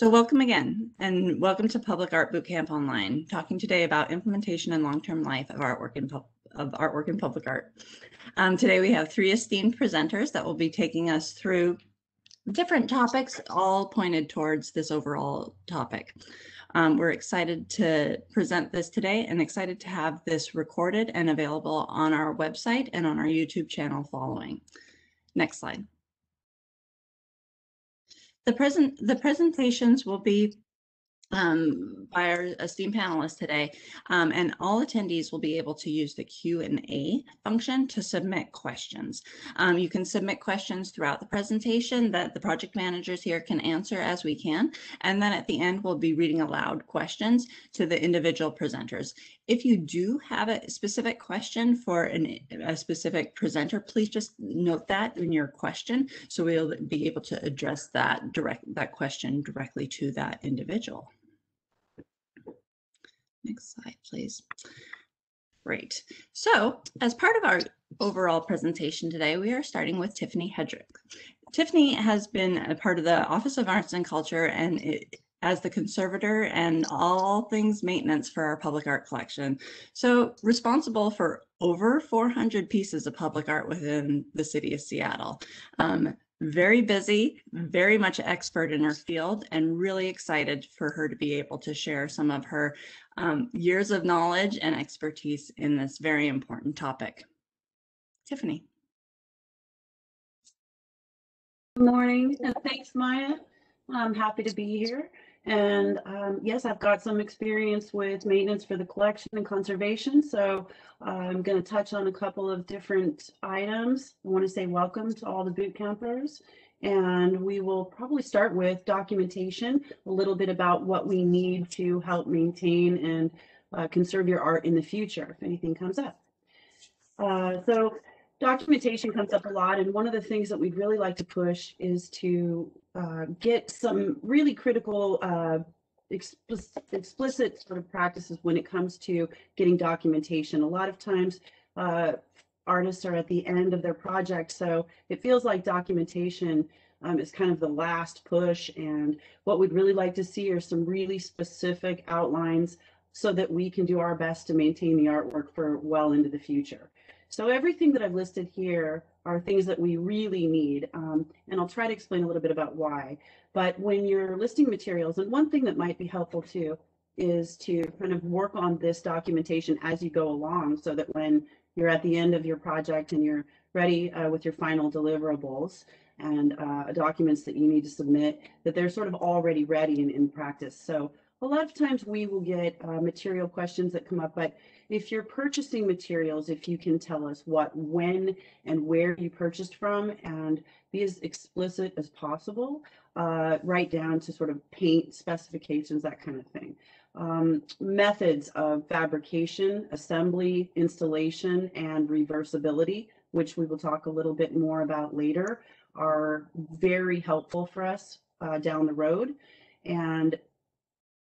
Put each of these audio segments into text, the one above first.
So welcome again, and welcome to Public Art Boot Camp Online, talking today about implementation and long-term life of artwork in public art. Today we have three esteemed presenters that will be taking us through different topics, all pointed towards this overall topic. We're excited to present this today and excited to have this recorded and available on our website and on our YouTube channel following. Next slide. The presentations will be by our esteemed panelists today, and all attendees will be able to use the Q&A function to submit questions. You can submit questions throughout the presentation that the project managers here can answer as we can, and then at the end we'll be reading aloud questions to the individual presenters. If you do have a specific question for a specific presenter, please just note that in your question, so we'll be able to address that question directly to that individual. Next slide, please. Great. So as part of our overall presentation today, we are starting with Tiffany Hedrick. Tiffany has been a part of the Office of Arts and Culture and as the conservator and all things maintenance for our public art collection. So responsible for over 400 pieces of public art within the city of Seattle. Very busy, very much an expert in her field, and really excited for her to be able to share some of her years of knowledge and expertise in this very important topic. Tiffany. Good morning, and thanks, Maya. I'm happy to be here. And yes, I've got some experience with maintenance for the collection and conservation, so I'm going to touch on a couple of different items. I want to say welcome to all the boot campers, and we will probably start with documentation, a little bit about what we need to help maintain and conserve your art in the future if anything comes up. So documentation comes up a lot, and one of the things that we'd really like to push is to get some really critical explicit sort of practices when it comes to getting documentation. A lot of times artists are at the end of their project, so it feels like documentation is kind of the last push, and what we'd really like to see are some really specific outlines so that we can do our best to maintain the artwork for well into the future. So everything that I've listed here are things that we really need, and I'll try to explain a little bit about why. But when you're listing materials, and one thing that might be helpful too is to kind of work on this documentation as you go along, so that when you're at the end of your project and you're ready with your final deliverables and documents that you need to submit, that they're sort of already ready and in practice. So a lot of times we will get material questions that come up, but if you're purchasing materials, if you can tell us what, when, and where you purchased from, and be as explicit as possible, right down to sort of paint specifications, that kind of thing. Methods of fabrication, assembly, installation, and reversibility, which we will talk a little bit more about later, are very helpful for us down the road. And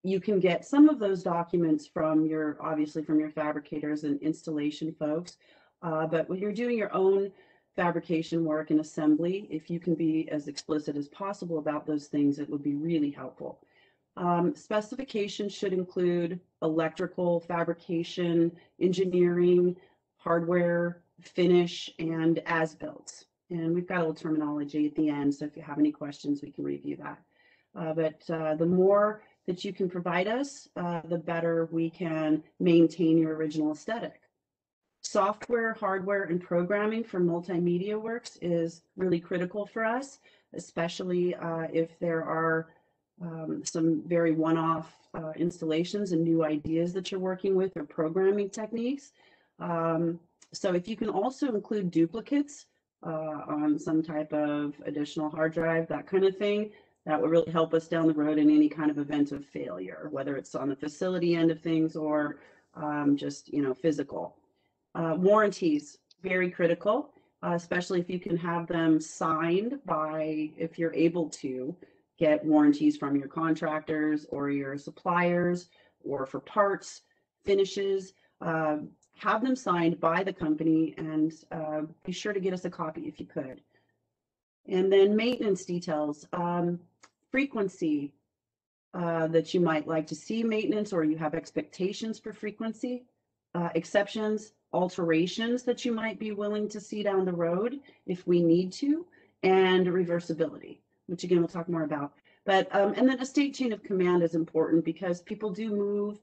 you can get some of those documents from your, obviously from your fabricators and installation folks, but when you're doing your own fabrication work and assembly, if you can be as explicit as possible about those things, it would be really helpful. Specifications should include electrical, fabrication, engineering, hardware, finish, and as-built. And we've got a little terminology at the end, so if you have any questions, we can review that. But the more that you can provide us, the better we can maintain your original aesthetic. Software, hardware, and programming for multimedia works is really critical for us, especially if there are some very one-off installations and new ideas that you're working with or programming techniques. So if you can also include duplicates on some type of additional hard drive, that kind of thing, that would really help us down the road in any kind of event of failure, whether it's on the facility end of things or just, you know, physical. Warranties, very critical, especially if you can have them signed by, if you're able to get warranties from your contractors or your suppliers or for parts, finishes, have them signed by the company, and be sure to get us a copy if you could. And then maintenance details. Frequency, that you might like to see maintenance, or you have expectations for frequency, exceptions, alterations that you might be willing to see down the road if we need to, and reversibility, which again, we'll talk more about. But and then a state chain of command is important because people do move,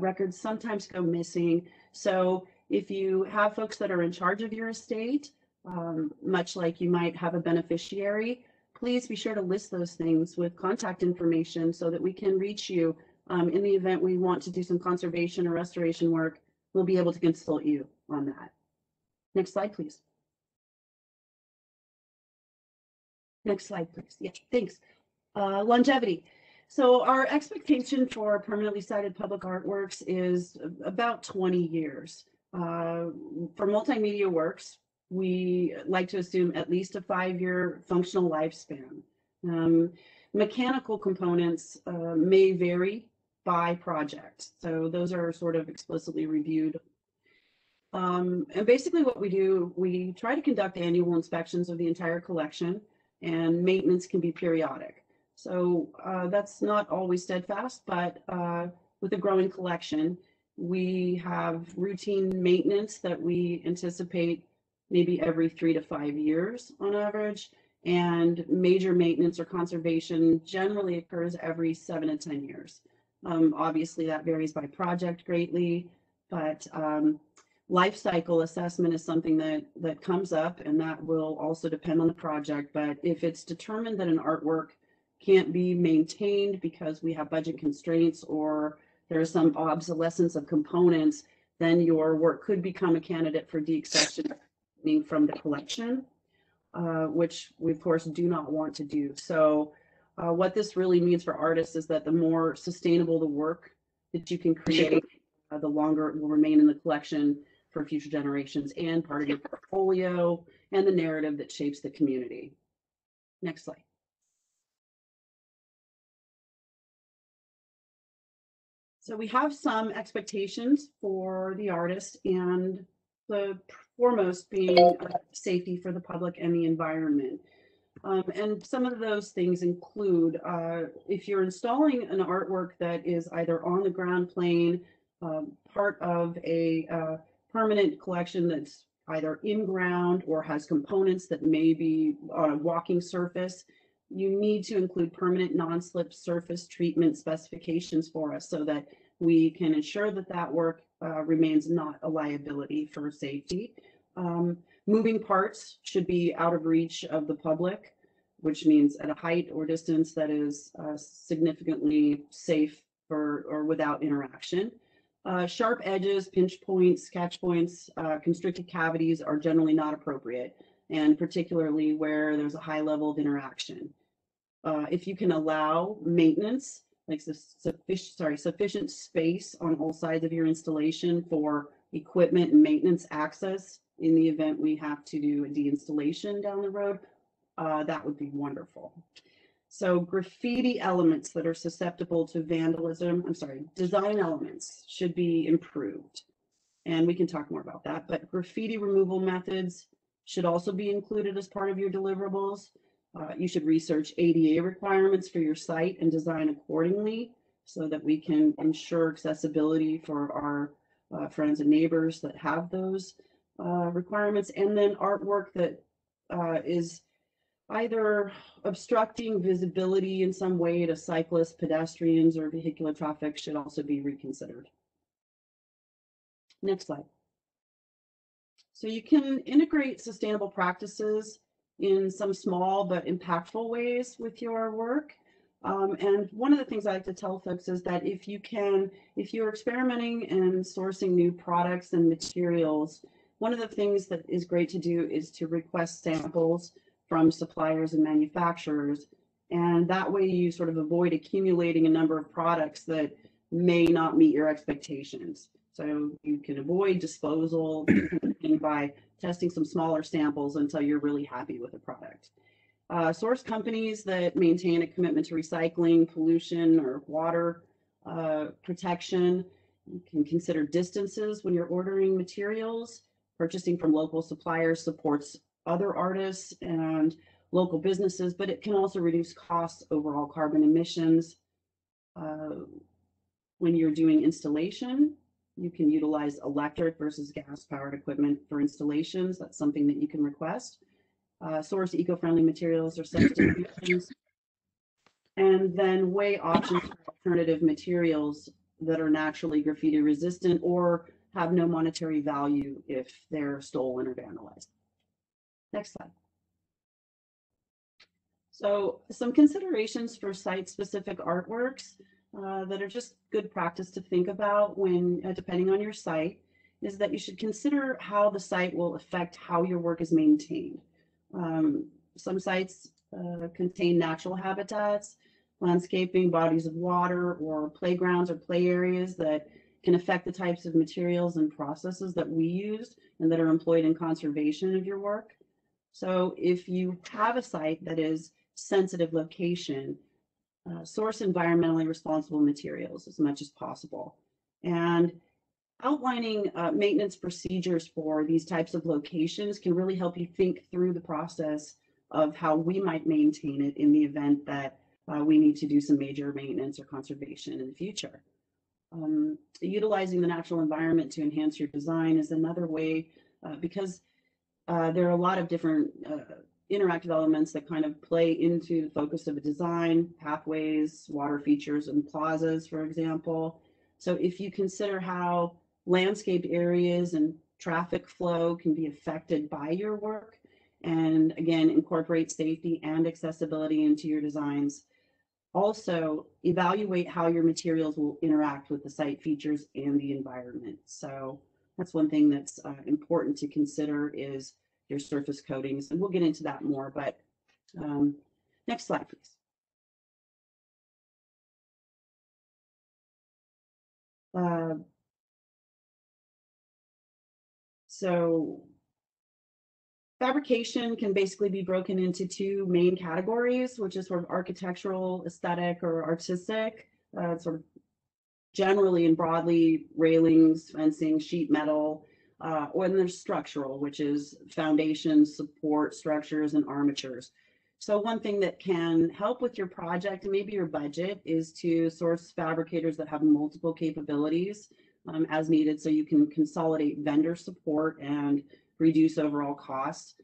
records sometimes go missing. So if you have folks that are in charge of your estate, much like you might have a beneficiary, please be sure to list those things with contact information so that we can reach you in the event we want to do some conservation or restoration work. We'll be able to consult you on that. Next slide, please. Next slide, please. Yeah, thanks. Longevity. So our expectation for permanently sighted public artworks is about 20 years. For multimedia works, we like to assume at least a 5-year functional lifespan. Mechanical components may vary by project, so those are sort of explicitly reviewed. And basically what we do, we try to conduct annual inspections of the entire collection, and maintenance can be periodic. So that's not always steadfast, but with a growing collection, we have routine maintenance that we anticipate maybe every 3 to 5 years on average, and major maintenance or conservation generally occurs every 7 to 10 years. Obviously that varies by project greatly, but life cycle assessment is something that comes up, and that will also depend on the project. But if it's determined that an artwork can't be maintained because we have budget constraints or there is some obsolescence of components, then your work could become a candidate for deaccession from the collection, which we of course do not want to do. So what this really means for artists is that the more sustainable the work that you can create, the longer it will remain in the collection for future generations and part of your portfolio and the narrative that shapes the community. Next slide. So we have some expectations for the artist, and the foremost being safety for the public and the environment. And some of those things include, if you're installing an artwork that is either on the ground plane, part of a permanent collection that's either in ground or has components that may be on a walking surface, you need to include permanent non-slip surface treatment specifications for us so that we can ensure that that work remains not a liability for safety. Moving parts should be out of reach of the public, which means at a height or distance that is significantly safe for, or without interaction. Sharp edges, pinch points, catch points, constricted cavities are generally not appropriate, and particularly where there's a high level of interaction. If you can allow maintenance, like sufficient space on all sides of your installation for equipment and maintenance access in the event we have to do a deinstallation down the road, that would be wonderful. So graffiti elements that are susceptible to vandalism, design elements should be improved. And we can talk more about that, but graffiti removal methods should also be included as part of your deliverables. You should research ADA requirements for your site and design accordingly so that we can ensure accessibility for our friends and neighbors that have those requirements. And then artwork that is either obstructing visibility in some way to cyclists, pedestrians, or vehicular traffic should also be reconsidered. Next slide. So you can integrate sustainable practices in some small but impactful ways with your work. And one of the things I like to tell folks is that if you're experimenting and sourcing new products and materials, one of the things that is great to do is to request samples from suppliers and manufacturers. And that way you sort of avoid accumulating a number of products that may not meet your expectations. So you can avoid disposal by testing some smaller samples until you're really happy with the product. Source companies that maintain a commitment to recycling, pollution, or water protection. You can consider distances when you're ordering materials. Purchasing from local suppliers supports other artists and local businesses, but it can also reduce costs, overall carbon emissions. When you're doing installation, you can utilize electric versus gas powered equipment for installations. That's something that you can request. Source eco-friendly materials or substitutions. And then weigh options for alternative materials that are naturally graffiti resistant or have no monetary value if they're stolen or vandalized. Next slide. So some considerations for site-specific artworks that are just good practice to think about when, depending on your site, is that you should consider how the site will affect how your work is maintained. Some sites contain natural habitats, landscaping, bodies of water, or playgrounds or play areas that can affect the types of materials and processes that we used and that are employed in conservation of your work. So if you have a site that is sensitive location, source environmentally responsible materials as much as possible. And outlining maintenance procedures for these types of locations can really help you think through the process of how we might maintain it in the event that we need to do some major maintenance or conservation in the future. Utilizing the natural environment to enhance your design is another way, because there are a lot of different interactive elements that kind of play into the focus of a design, pathways, water features, and plazas, for example. So if you consider how landscape areas and traffic flow can be affected by your work, and again, incorporate safety and accessibility into your designs. Also, evaluate how your materials will interact with the site features and the environment. So that's one thing that's important to consider is your surface coatings, and we'll get into that more, but next slide, please. So fabrication can basically be broken into two main categories, which is sort of architectural, aesthetic, or artistic, sort of generally and broadly railings, fencing, sheet metal, or then there's structural, which is foundations, support structures, and armatures. So one thing that can help with your project and maybe your budget is to source fabricators that have multiple capabilities as needed, so you can consolidate vendor support and reduce overall costs.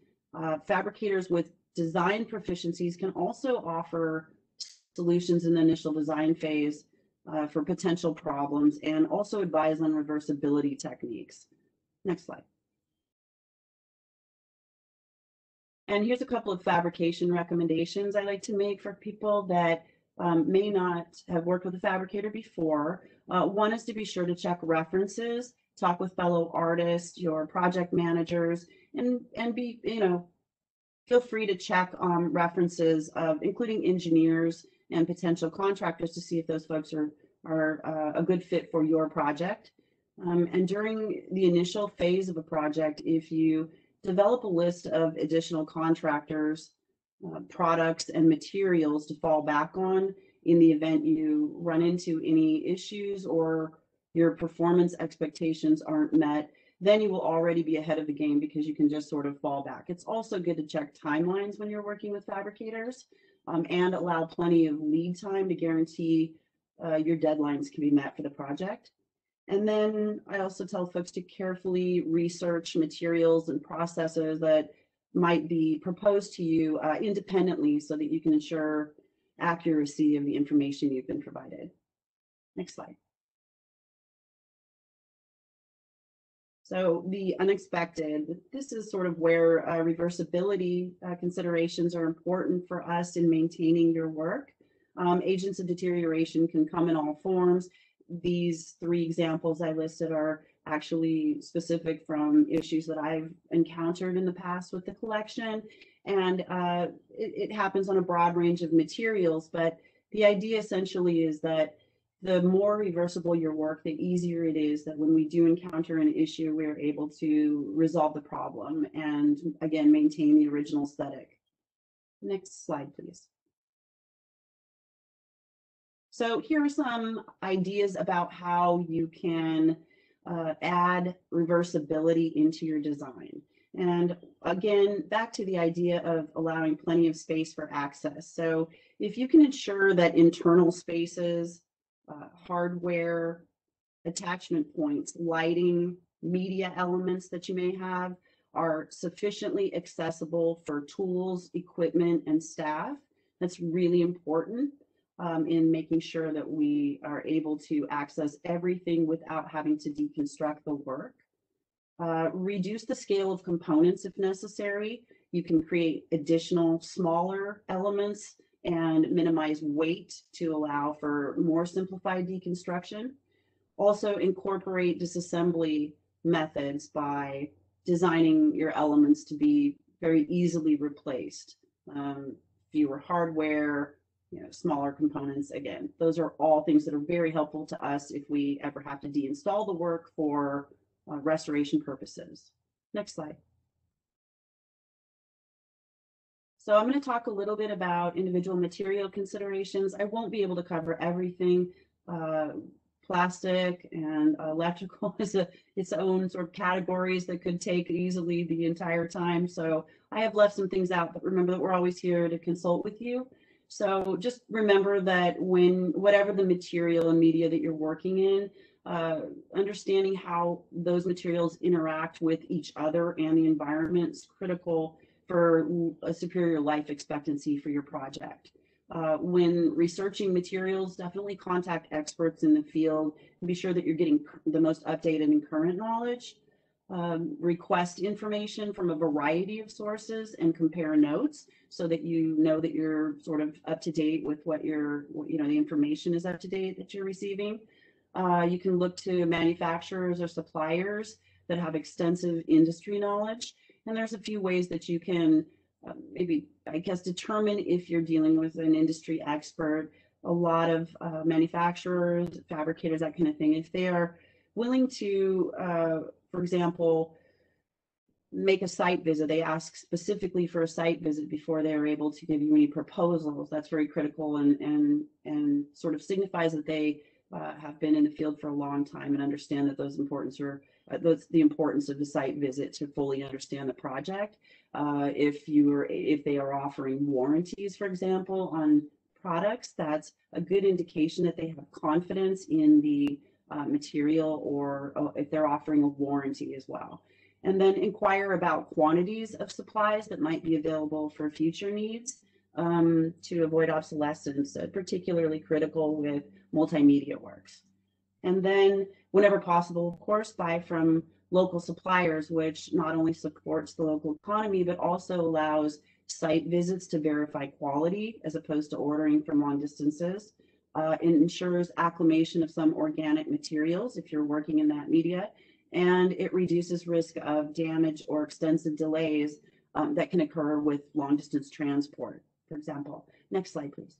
Fabricators with design proficiencies can also offer solutions in the initial design phase for potential problems and also advise on reversibility techniques. Next slide. And here's a couple of fabrication recommendations I like to make for people that may not have worked with a fabricator before. One is to be sure to check references, talk with fellow artists, your project managers, and be, you know, feel free to check references of including engineers and potential contractors to see if those folks are a good fit for your project. And during the initial phase of a project, if you develop a list of additional contractors, products, and materials to fall back on in the event you run into any issues or your performance expectations aren't met, then you will already be ahead of the game because you can just sort of fall back. It's also good to check timelines when you're working with fabricators and allow plenty of lead time to guarantee your deadlines can be met for the project. And then I also tell folks to carefully research materials and processes that might be proposed to you independently so that you can ensure accuracy of the information you've been provided. Next slide. So the unexpected, this is sort of where reversibility considerations are important for us in maintaining your work. Agents of deterioration can come in all forms. These three examples I listed are actually specific from issues that I've encountered in the past with the collection, and it happens on a broad range of materials, but the idea essentially is that the more reversible your work, the easier it is that when we do encounter an issue, we're able to resolve the problem and again maintain the original aesthetic. Next slide, please. So here are some ideas about how you can add reversibility into your design. And again, back to the idea of allowing plenty of space for access. So if you can ensure that internal spaces, hardware, attachment points, lighting, media elements that you may have are sufficiently accessible for tools, equipment, and staff. That's really important in making sure that we are able to access everything without having to deconstruct the work. Reduce the scale of components if necessary. You can create additional smaller elements and minimize weight to allow for more simplified deconstruction. Also incorporate disassembly methods by designing your elements to be very easily replaced. Fewer hardware, smaller components. Again, those are all things that are very helpful to us if we ever have to deinstall the work for restoration purposes. Next slide. So I'm going to talk a little bit about individual material considerations. I won't be able to cover everything. Plastic and electrical is its own sort of categories that could take easily the entire time. So I have left some things out, but remember that we're always here to consult with you. So just remember that whatever the material and media that you're working in, understanding how those materials interact with each other and the environment is critical for a superior life expectancy for your project. When researching materials, definitely contact experts in the field and be sure that you're getting the most updated and current knowledge. Request information from a variety of sources and compare notes so that you know that you're sort of up to date with what your, the information is up to date that you're receiving. You can look to manufacturers or suppliers that have extensive industry knowledge. And there's a few ways that you can determine if you're dealing with an industry expert. A lot of manufacturers, fabricators, that kind of thing, if they are willing to, for example, make a site visit, they ask specifically for a site visit before they're able to give you any proposals. That's very critical and sort of signifies that they have been in the field for a long time and understand that those importance are the importance of the site visit to fully understand the project. If they are offering warranties, for example, on products, that's a good indication that they have confidence in the material, or if they're offering a warranty as well. And then inquire about quantities of supplies that might be available for future needs to avoid obsolescence, particularly critical with multimedia works. And then whenever possible, of course, buy from local suppliers, which not only supports the local economy, but also allows site visits to verify quality as opposed to ordering from long distances. It ensures acclimation of some organic materials if you're working in that media, and it reduces risk of damage or extensive delays that can occur with long distance transport, for example. Next slide, please.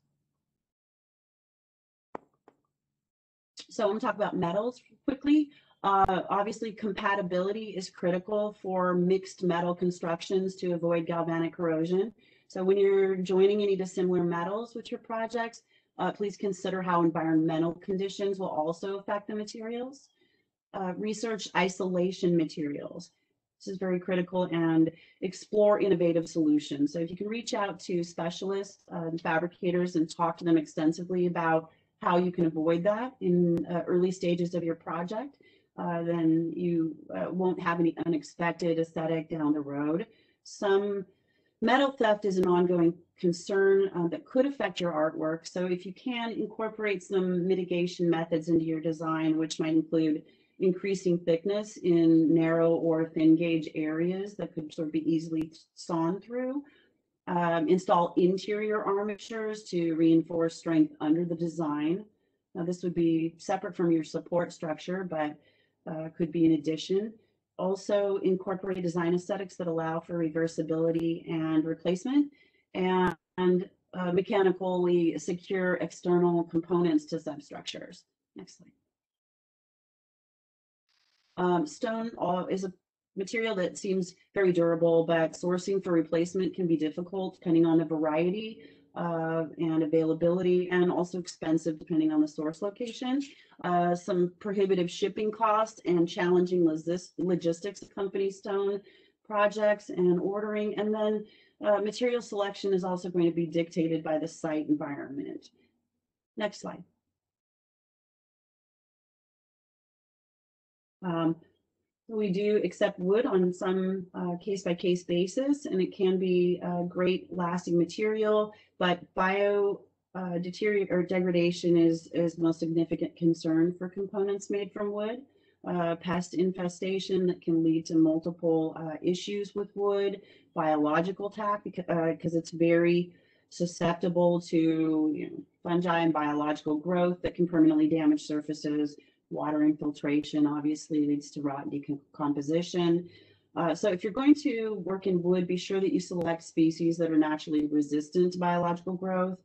So I'm going to talk about metals quickly. Obviously, compatibility is critical for mixed metal constructions to avoid galvanic corrosion. So when you're joining any dissimilar metals with your projects, please consider how environmental conditions will also affect the materials. Research isolation materials. This is very critical, and explore innovative solutions. So if you can reach out to specialists and fabricators and talk to them extensively about how you can avoid that in early stages of your project, then you won't have any unexpected aesthetic down the road. Some metal theft is an ongoing concern that could affect your artwork. So if you can, incorporate some mitigation methods into your design, which might include increasing thickness in narrow or thin gauge areas that could sort of be easily sawn through. Install interior armatures to reinforce strength under the design. Now, this would be separate from your support structure, but could be an addition. Also, incorporate design aesthetics that allow for reversibility and replacement, and mechanically secure external components to substructures. Next slide. Stone is a material that seems very durable, but sourcing for replacement can be difficult depending on the variety and availability, and also expensive depending on the source location. Some prohibitive shipping costs and challenging logistics accompany stone projects and ordering. And then material selection is also going to be dictated by the site environment. Next slide. We do accept wood on some case-by-case basis, and it can be a great lasting material, but degradation is the most significant concern for components made from wood. Pest infestation that can lead to multiple issues with wood, biological attack because it's very susceptible to fungi and biological growth that can permanently damage surfaces. Water infiltration obviously leads to rot and decomposition. So if you're going to work in wood, be sure that you select species that are naturally resistant to biological growth.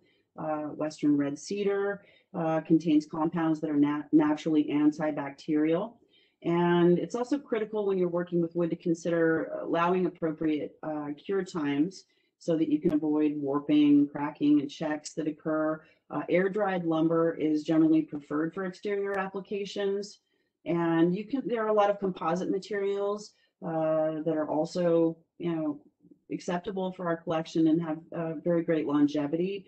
Western red cedar contains compounds that are naturally antibacterial. And it's also critical when you're working with wood to consider allowing appropriate cure times so that you can avoid warping, cracking, and checks that occur. Air-dried lumber is generally preferred for exterior applications. And there are a lot of composite materials that are also, acceptable for our collection and have very great longevity,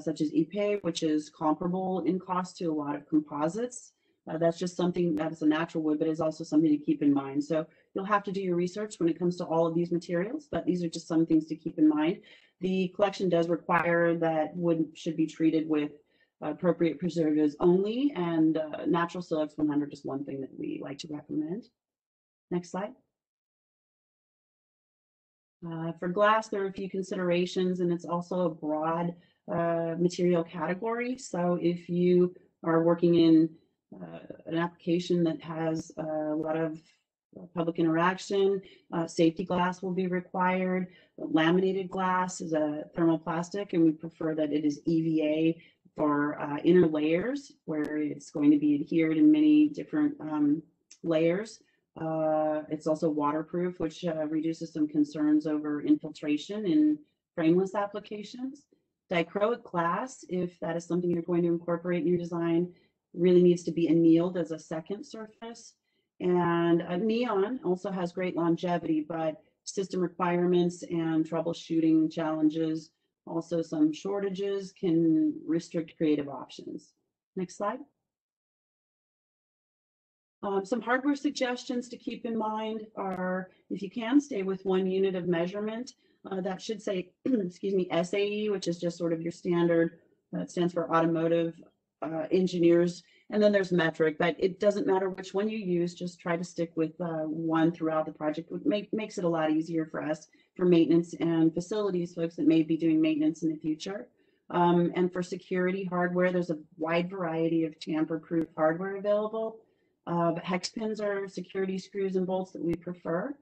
such as Ipe, which is comparable in cost to a lot of composites. That's just something that is a natural wood, but is also something to keep in mind. So you'll have to do your research when it comes to all of these materials, but these are just some things to keep in mind. The collection does require that wood should be treated with appropriate preservatives only, and natural silex 100 is one thing that we like to recommend. Next slide. For glass, there are a few considerations, and it's also a broad material category. So if you are working in an application that has a lot of public interaction, safety glass will be required. Laminated glass is a thermoplastic, and we prefer that it is EVA for inner layers, where it's going to be adhered in many different layers. It's also waterproof, which reduces some concerns over infiltration in frameless applications. Dichroic glass, if that is something you're going to incorporate in your design, really needs to be annealed as a second surface. And neon also has great longevity, but system requirements and troubleshooting challenges, also some shortages, can restrict creative options. Next slide. Some hardware suggestions to keep in mind are, if you can, stay with one unit of measurement. That should say, excuse me, SAE, which is just sort of your standard, it stands for automotive engineers, and then there's metric, but it doesn't matter which one you use, just try to stick with one throughout the project. It makes it a lot easier for us, for maintenance and facilities folks that may be doing maintenance in the future. And for security hardware, there's a wide variety of tamper-proof hardware available. Hex pins are security screws and bolts that we prefer.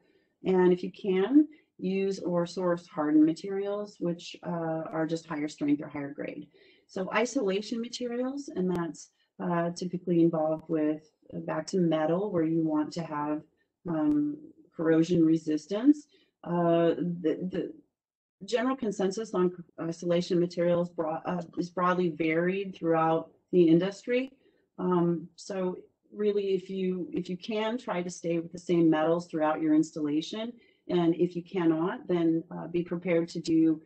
And if you can, use or source hardened materials, which are just higher strength or higher grade. So isolation materials, and that's typically involved with back to metal, where you want to have corrosion resistance. The general consensus on isolation materials is broadly varied throughout the industry. So really, if you can, try to stay with the same metals throughout your installation. And if you cannot, then be prepared to do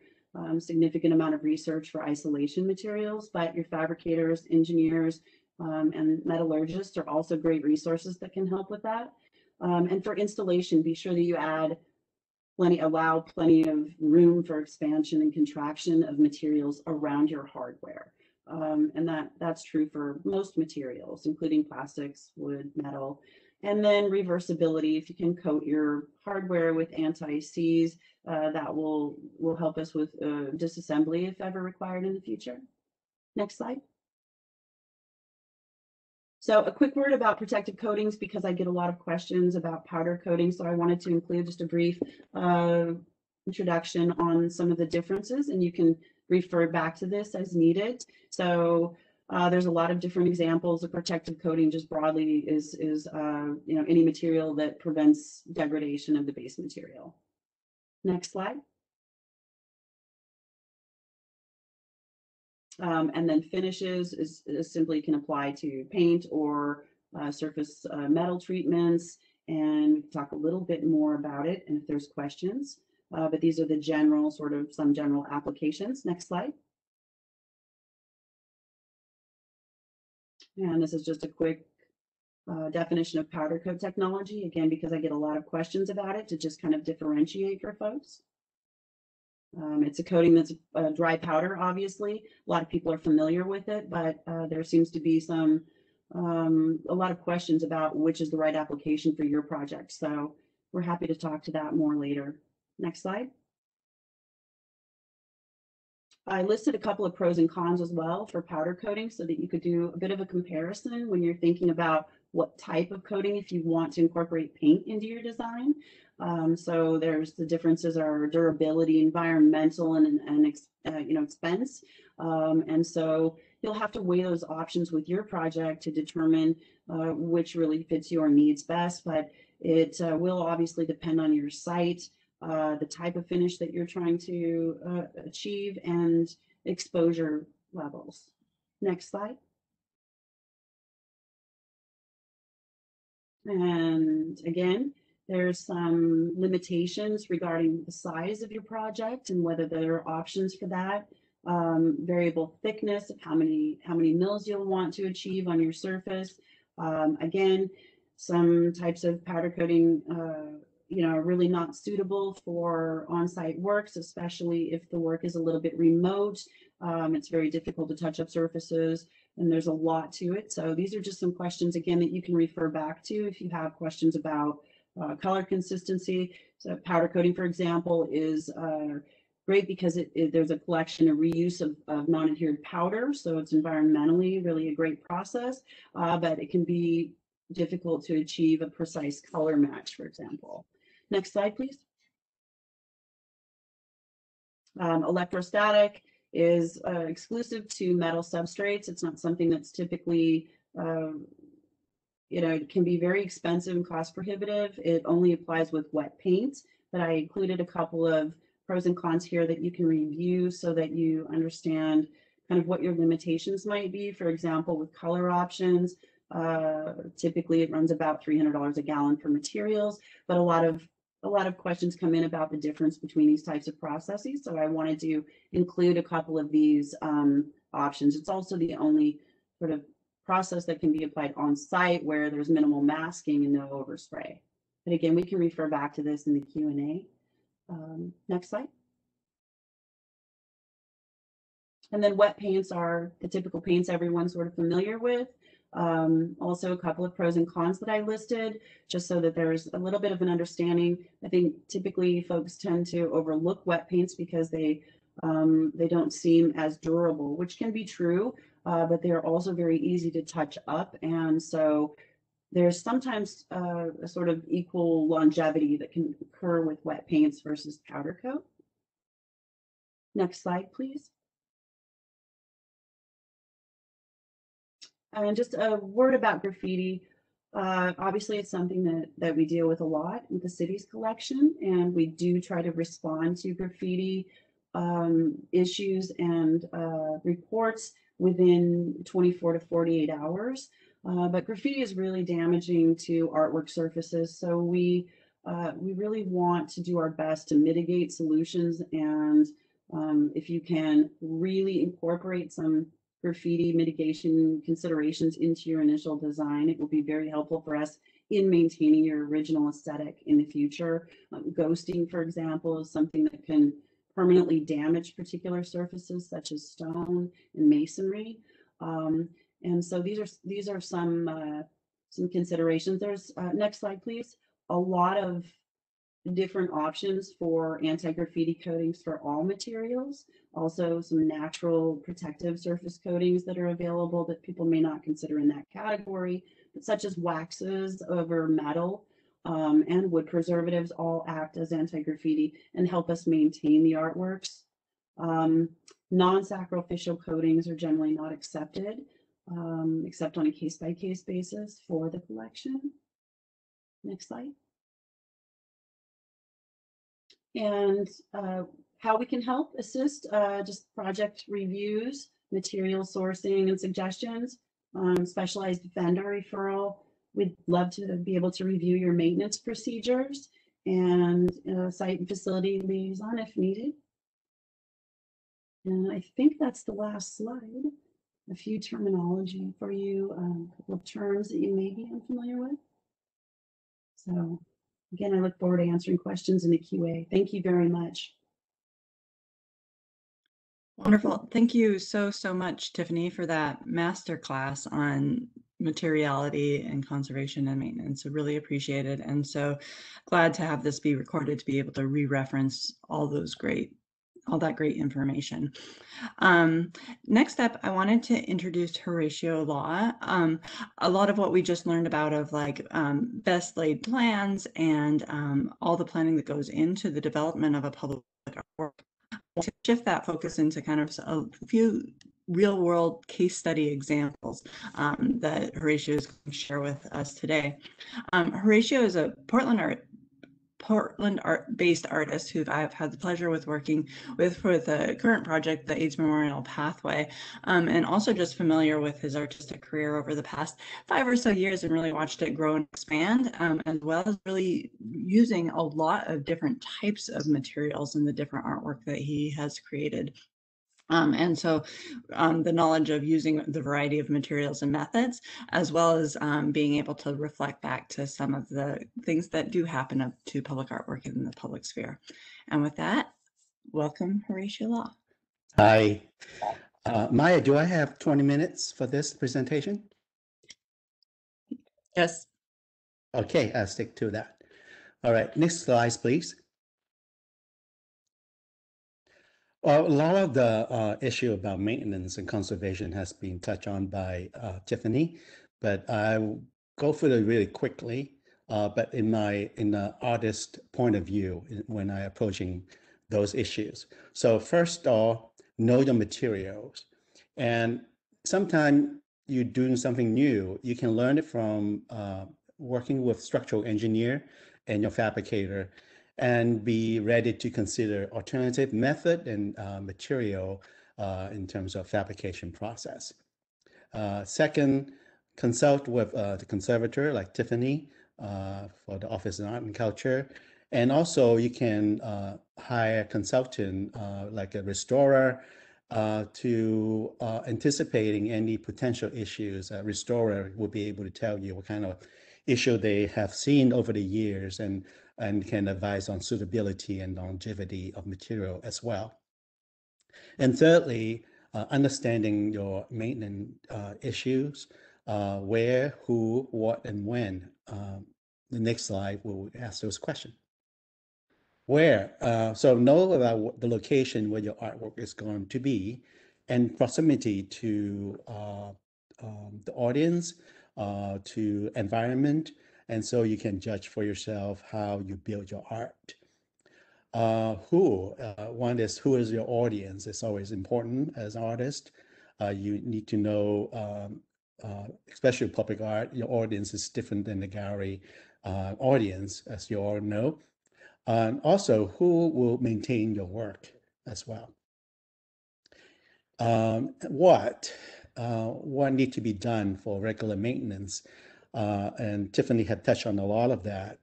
significant amount of research for isolation materials, but your fabricators, engineers, and metallurgists are also great resources that can help with that. And for installation, be sure that you allow plenty of room for expansion and contraction of materials around your hardware. And that's true for most materials, including plastics, wood, metal. And then reversibility, if you can coat your hardware with anti-seize, that will help us with disassembly if ever required in the future. Next slide. So a quick word about protective coatings, because I get a lot of questions about powder coating. So I wanted to include just a brief introduction on some of the differences, and you can refer back to this as needed. So there's a lot of different examples of protective coating. Just broadly is any material that prevents degradation of the base material. Next slide. And then finishes is simply can apply to paint or surface metal treatments, and we can talk a little bit more about it, and if there's questions. But these are the general some general applications. Next slide. And this is just a quick definition of powder coat technology, again, because I get a lot of questions about it, to just kind of differentiate for folks. It's a coating that's dry powder, obviously. A lot of people are familiar with it, but there seems to be some, a lot of questions about which is the right application for your project. So we're happy to talk to that more later. Next slide. I listed a couple of pros and cons as well for powder coating so that you could do a bit of a comparison when you're thinking about what type of coating if you want to incorporate paint into your design. So there's the differences are durability, environmental, and you know, expense. And so you'll have to weigh those options with your project to determine which really fits your needs best. But it will obviously depend on your site, the type of finish that you're trying to achieve, and exposure levels. Next slide. And again, there's some limitations regarding the size of your project and whether there are options for that. Variable thickness of how many mils you'll want to achieve on your surface. Again, some types of powder coating, you know, are really not suitable for on-site works, especially if the work is a little bit remote. It's very difficult to touch up surfaces, and there's a lot to it. So these are just some questions, again, that you can refer back to if you have questions about color consistency. So powder coating, for example, is great because there's a collection and reuse of non-adherent powder. So it's environmentally really a great process, but it can be difficult to achieve a precise color match, for example. Next slide, please. Electrostatic is exclusive to metal substrates. It's not something that's typically, you know, it can be very expensive and cost prohibitive. It only applies with wet paint, but I included a couple of pros and cons here that you can review so that you understand kind of what your limitations might be. For example, with color options, typically it runs about $300 a gallon for materials, but a lot of questions come in about the difference between these types of processes. So I wanted to include a couple of these options. It's also the only sort of process that can be applied on site where there's minimal masking and no overspray. But again, we can refer back to this in the Q&A. Next slide. And then wet paints are the typical paints everyone's sort of familiar with. Also a couple of pros and cons that I listed, just so that there's a little bit of an understanding. I think typically folks tend to overlook wet paints because they don't seem as durable, which can be true, but they are also very easy to touch up. And so there's sometimes a sort of equal longevity that can occur with wet paints versus powder coat. Next slide, please. And just a word about graffiti. Obviously, it's something that we deal with a lot in the city's collection, and we do try to respond to graffiti issues and reports within 24 to 48 hours. But graffiti is really damaging to artwork surfaces, so we really want to do our best to mitigate solutions. And if you can really incorporate some graffiti mitigation considerations into your initial design, it will be very helpful for us in maintaining your original aesthetic in the future. Ghosting, for example, is something that can permanently damage particular surfaces such as stone and masonry. And so these are some considerations. There's next slide, please. A lot of different options for anti-graffiti coatings for all materials. Also some natural protective surface coatings that are available that people may not consider in that category, but such as waxes over metal and wood preservatives all act as anti-graffiti and help us maintain the artworks. Non-sacrificial coatings are generally not accepted, except on a case-by-case basis for the collection. Next slide. And how we can help assist, just project reviews, material sourcing and suggestions, specialized vendor referral. We'd love to be able to review your maintenance procedures and site and facility liaison if needed. And I think that's the last slide. a few terminology for you, a couple of terms that you may be unfamiliar with. So again, I look forward to answering questions in the QA. Thank you very much. Wonderful. Thank you so much, Tiffany, for that masterclass on materiality and conservation and maintenance. I really appreciate it. And so glad to have this be recorded to be able to re-reference all that great information. Next up, I wanted to introduce Horatio Law. A lot of what we just learned about of like best laid plans and all the planning that goes into the development of a public work. I want to shift that focus into kind of a few real world case study examples that Horatio is going to share with us today. Horatio is a Portland-based artist who I've had the pleasure with working with for the current project, the AIDS Memorial Pathway, and also just familiar with his artistic career over the past 5 or so years and really watched it grow and expand, as well as really using a lot of different types of materials in the different artwork that he has created. And so the knowledge of using the variety of materials and methods, as well as being able to reflect back to some of the things that do happen to public artwork in the public sphere. And with that, welcome Horatio Law. Hi. Maya, do I have 20 minutes for this presentation? Yes. Okay, I'll stick to that. All right, next slide, please. Well, a lot of the issue about maintenance and conservation has been touched on by Tiffany, but I'll go through it really quickly. But in the artist point of view, when I'm approaching those issues. So first of all, know the materials. And sometimes you're doing something new. You can learn it from working with structural engineer and your fabricator, and be ready to consider alternative method and material in terms of fabrication process. Second, consult with the conservator like Tiffany for the Office of Art and Culture. And also you can hire a consultant like a restorer to anticipating any potential issues. A restorer will be able to tell you what kind of issue they have seen over the years and can advise on suitability and longevity of material as well. And thirdly, understanding your maintenance issues, where, who, what, and when. The next slide will ask those questions. Where? So know about the location where your artwork is going to be and proximity to the audience, to environment, and so you can judge for yourself how you build your art. Who? One is who is your audience. It's always important as an artist. You need to know, especially public art, your audience is different than the gallery audience, as you all know. And also, who will maintain your work as well? What? What needs to be done for regular maintenance, and Tiffany had touched on a lot of that.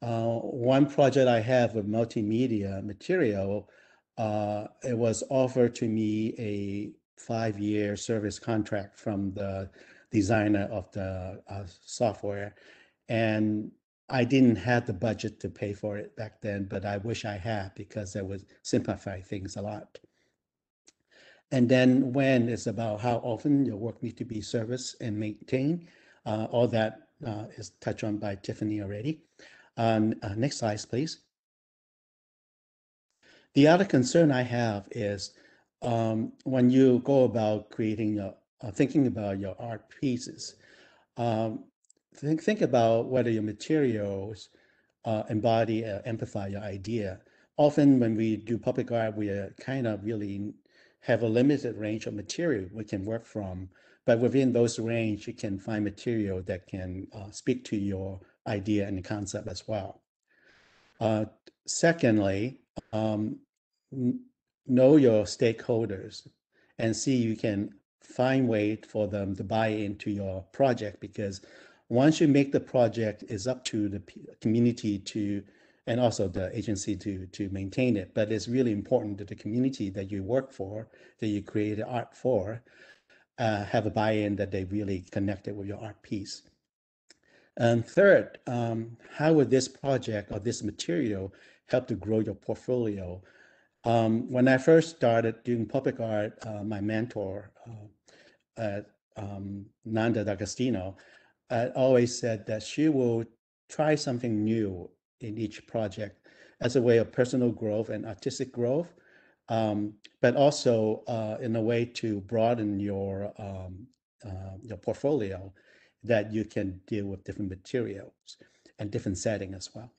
One project I have with multimedia material, it was offered to me a 5-year service contract from the designer of the software, and I didn't have the budget to pay for it back then, but I wish I had because that would simplify things a lot. And then when is about how often your work needs to be serviced and maintained. All that is touched on by Tiffany already. Next slide, please. The other concern I have is when you go about creating, thinking about your art pieces, think about whether your materials embody or amplify your idea. Often when we do public art, we are kind of really have a limited range of material we can work from, but within those range, you can find material that can speak to your idea and the concept as well. Secondly, know your stakeholders and see you can find ways for them to buy into your project, because once you make the project, it's up to the community to and also the agency to maintain it. But it's really important to the community that you work for, that you create art for, have a buy-in that they really connected with your art piece. And third, how would this project or this material help to grow your portfolio? When I first started doing public art, my mentor, Nanda D'Agostino, always said that she will try something new in each project as a way of personal growth and artistic growth, but also in a way to broaden your portfolio, that you can deal with different materials and different setting as well.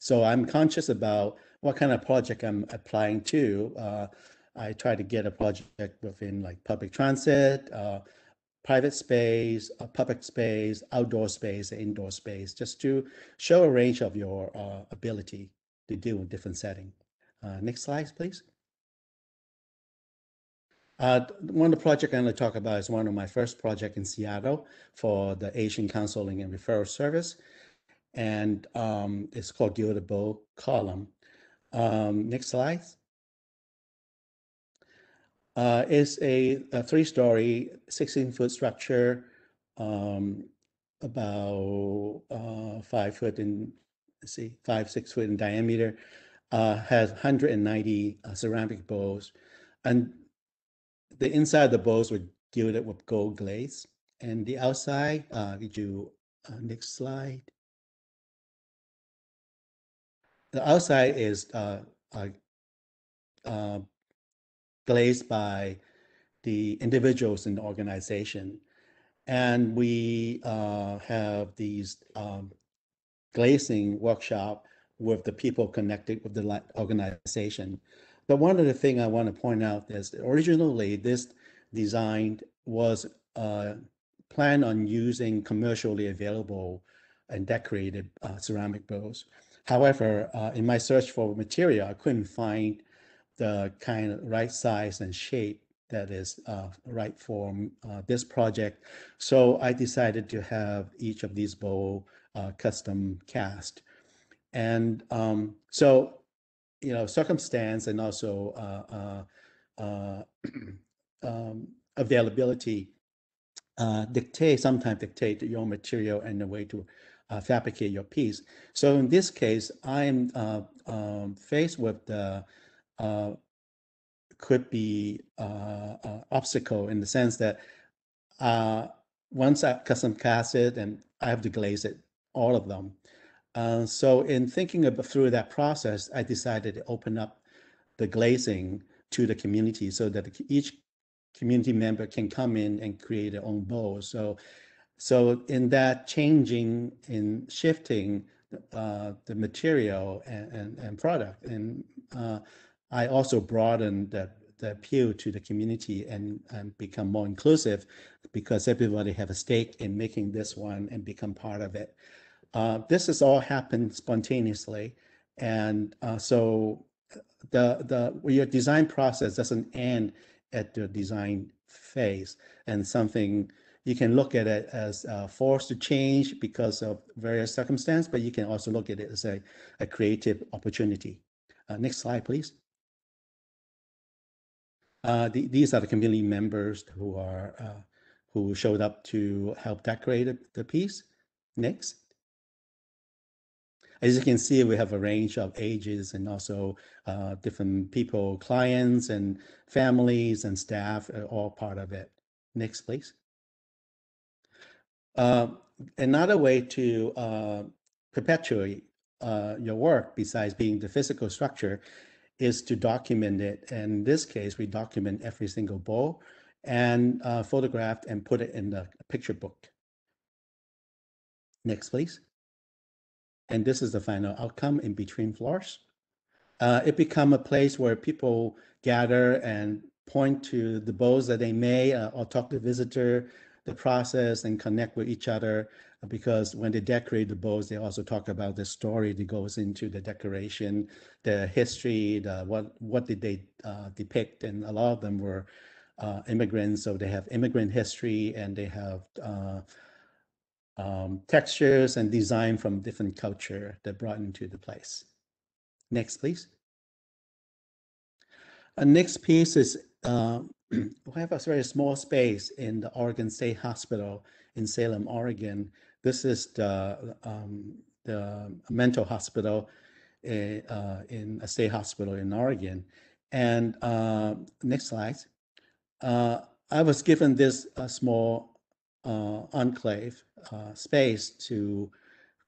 So I'm conscious about what kind of project I'm applying to. I try to get a project within like public transit, private space, public space, outdoor space, indoor space, just to show a range of your ability to deal with different settings. Next slide, please. One of the projects I'm going to talk about is one of my first projects in Seattle for the Asian Counseling and Referral Service, and it's called Gilded Bowl Column. Next slide. It's a three-story, 16-foot structure, about 5 foot in, let's see, 5-6 foot in diameter, has 190 ceramic bowls, and the inside of the bowls were gilded with gold glaze, and the outside, next slide. The outside is glazed by the individuals in the organization. And we have these glazing workshop with the people connected with the organization. But one of the things I want to point out is that originally this design was planned on using commercially available and decorated ceramic bowls. However, in my search for material, I couldn't find the kind of right size and shape that is right for this project. So I decided to have each of these bowl custom cast. And so, you know, circumstance and also availability sometimes dictate your material and the way to fabricate your piece. So in this case, I'm faced with the obstacle in the sense that once I custom cast it, and I have to glaze it, all of them. So in thinking through that process, I decided to open up the glazing to the community so that each community member can come in and create their own bowl. So in that changing and shifting the material and product, and I also broadened the appeal to the community and become more inclusive, because everybody have a stake in making this one and become part of it. This has all happened spontaneously, and so your design process doesn't end at the design phase, and something you can look at it as forced to change because of various circumstances, but you can also look at it as a creative opportunity. Next slide, please. These are the community members who showed up to help decorate the piece. Next. As you can see, we have a range of ages and also different people, clients and families and staff are all part of it. Next, please. Another way to perpetuate your work, besides being the physical structure, is to document it. And in this case, we document every single bowl and photographed and put it in the picture book. Next, please. And this is the final outcome in between floors. It become a place where people gather and point to the bowls that they made, or talk to visitor, the process, and connect with each other, because when they decorate the bowls, they also talk about the story that goes into the decoration, the history, what did they depict, and a lot of them were immigrants, so they have immigrant history, and they have textures and design from different culture that brought into the place. Next, please. Our next piece is We have a very small space in the Oregon State Hospital in Salem, Oregon. This is the mental hospital in a state hospital in Oregon. And next slide. I was given this small enclave space to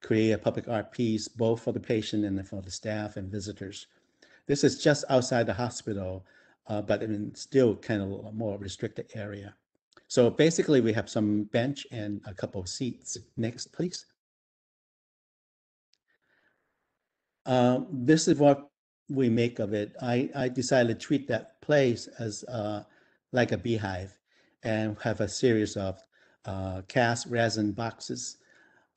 create a public art piece, both for the patient and for the staff and visitors. This is just outside the hospital, but still kind of a more restricted area. So basically we have some bench and a couple of seats. Next, please. This is what we make of it. I decided to treat that place as like a beehive and have a series of cast resin boxes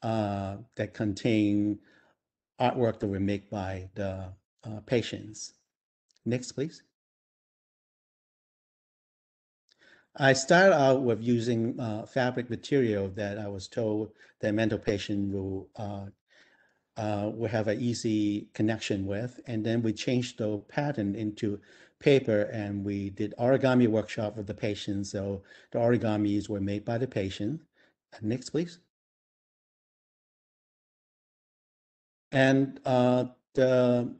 that contain artwork that we make by the patients. Next, please. I started out with using fabric material that I was told that mental patient will have an easy connection with, and then we changed the pattern into paper, and we did origami workshop with the patient. So the origamis were made by the patient. Next, please. And the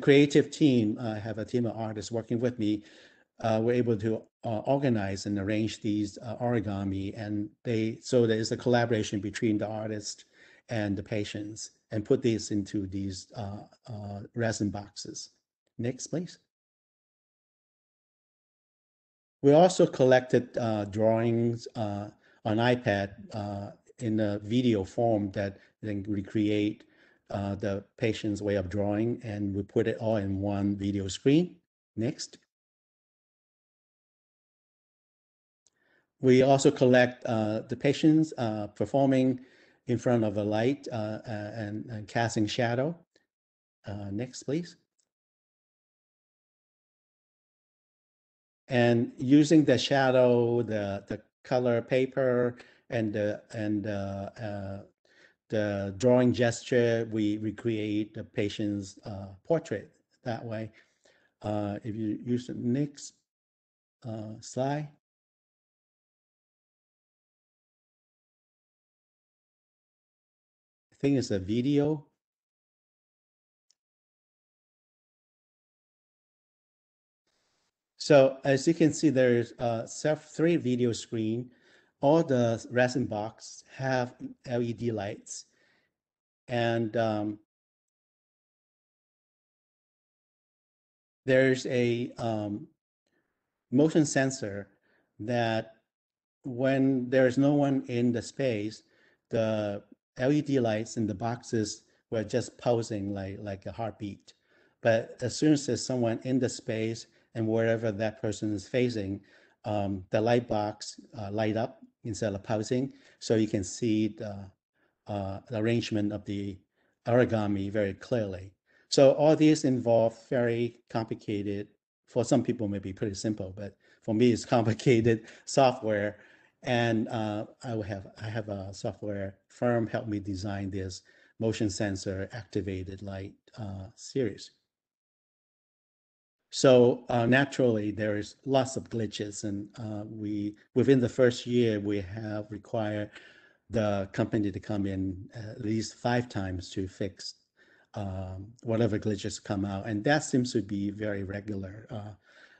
creative team, I have a team of artists working with me, were able to organize and arrange these origami, and so there is a collaboration between the artists and the patients, and put these into these resin boxes. Next, please. We also collected drawings on iPad in a video form that then recreate the patient's way of drawing, and we put it all in one video screen. Next. We also collect the patients performing in front of a light and casting shadow. Next, please. And using the shadow, the color paper, and the drawing gesture, we recreate the patient's portrait that way. If you use the next slide. I think it's a video. So as you can see, there's three video screens. All the resin box have LED lights, and there's a motion sensor that when there's no one in the space, the LED lights in the boxes were just pulsing like a heartbeat. But as soon as there's someone in the space and wherever that person is facing, the light box light up instead of pausing, so you can see the arrangement of the origami very clearly. So all these involve very complicated, for some people maybe pretty simple, but for me it's complicated software. And I have a software firm help me design this motion sensor activated light series. So naturally, there is lots of glitches, and within the first year, we have required the company to come in at least 5 times to fix whatever glitches come out. And that seems to be very regular.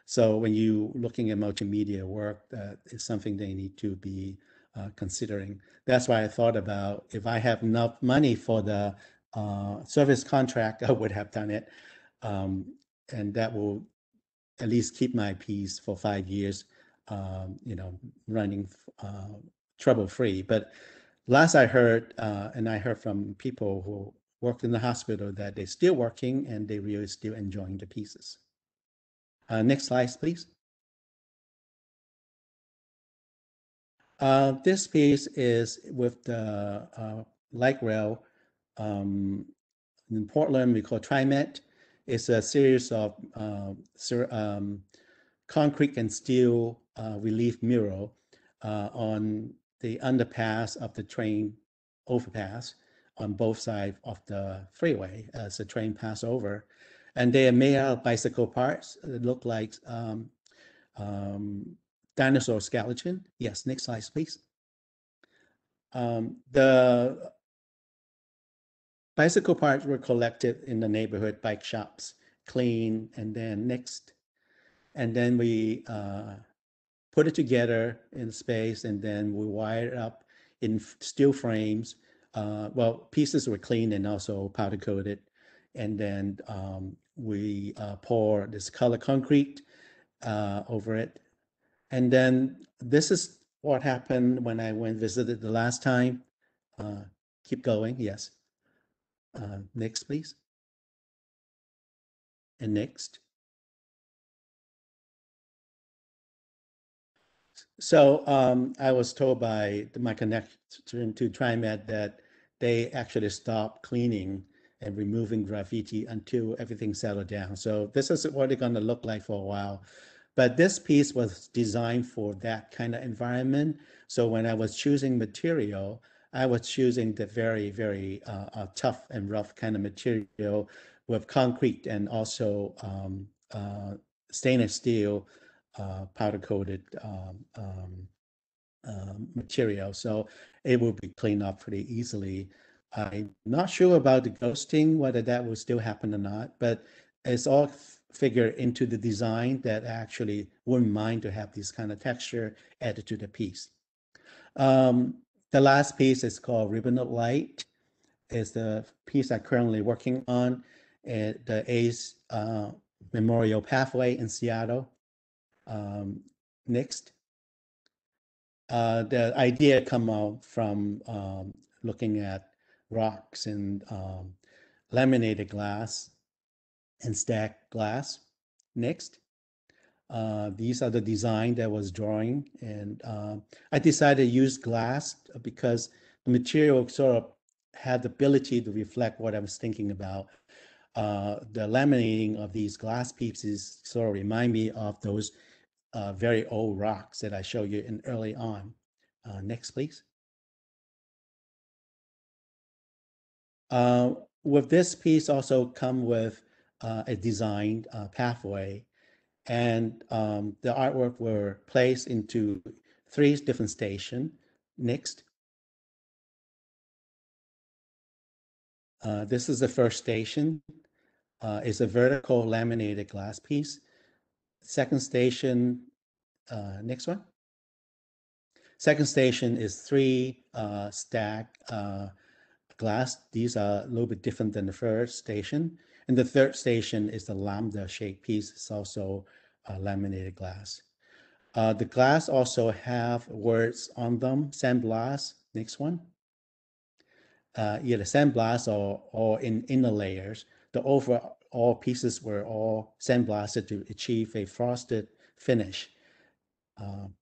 So when you're looking at multimedia work, that is something they need to be considering. That's why I thought about, if I have enough money for the service contract, I would have done it. And that will at least keep my piece for 5 years, running trouble-free. But last I heard, and I heard from people who worked in the hospital, that they're still working and they really still enjoying the pieces. Next slide, please. This piece is with the light rail in Portland. We call TriMet. It's a series of concrete and steel relief mural on the underpass of the train overpass on both sides of the freeway as the train passes over. And they are made out of bicycle parts. It look like dinosaur skeleton. Yes, next slide, please. The bicycle parts were collected in the neighborhood bike shops, cleaned, and then next. And then we put it together in space, and then we wired up in steel frames. Well, pieces were cleaned and also powder coated. And then we pour this color concrete over it. And then this is what happened when I visited the last time. Keep going, yes. Next, please. And next. So I was told by my connection to TriMet that they actually stopped cleaning and removing graffiti until everything settled down. So this is what it's going to look like for a while. But this piece was designed for that kind of environment. So when I was choosing material, I was choosing the very, very tough and rough kind of material with concrete and also stainless steel powder coated material. So it will be cleaned up pretty easily. I'm not sure about the ghosting, whether that will still happen or not, but it's all figured into the design that I actually wouldn't mind to have this kind of texture added to the piece. The last piece is called Ribbon of Light. It's the piece I'm currently working on at the AIDS Memorial Pathway in Seattle. Next. The idea come out from looking at rocks and laminated glass and stacked glass. Next. These are the design that was drawing, and I decided to use glass because the material sort of had the ability to reflect what I was thinking about. The laminating of these glass pieces sort of remind me of those very old rocks that I showed you in early on. Next, please. With this piece also come with a designed pathway, and the artwork were placed into 3 different stations. Next. This is the first station. It's a vertical laminated glass piece. Second station, next one. Second station is 3 stacked glass. These are a little bit different than the first station. And the third station is the lambda shaped piece. It's also laminated glass. The glass also have words on them. Sandblast, next one. Either sandblast or in inner layers. The overall pieces were all sandblasted to achieve a frosted finish.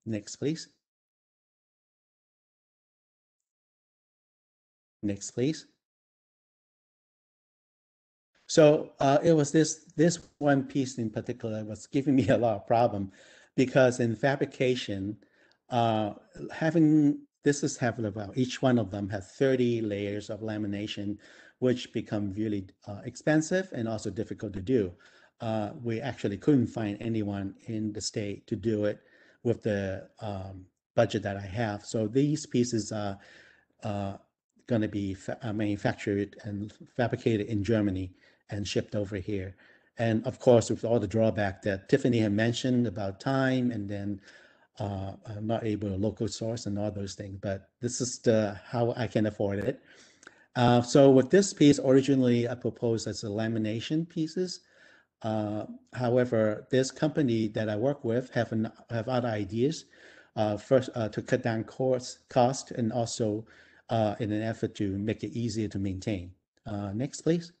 Next, please. Next, please. So it was this one piece in particular was giving me a lot of problem, because in fabrication, each one of them has 30 layers of lamination, which become really expensive and also difficult to do. We actually couldn't find anyone in the state to do it with the budget that I have. So these pieces are going to be manufactured and fabricated in Germany and shipped over here. And of course, with all the drawback that Tiffany had mentioned about time, and then I'm not able to local source and all those things, but this is how I can afford it. So with this piece, originally I proposed as a lamination pieces. However, this company that I work with have other ideas. First, to cut down cost, and also in an effort to make it easier to maintain. Next, please.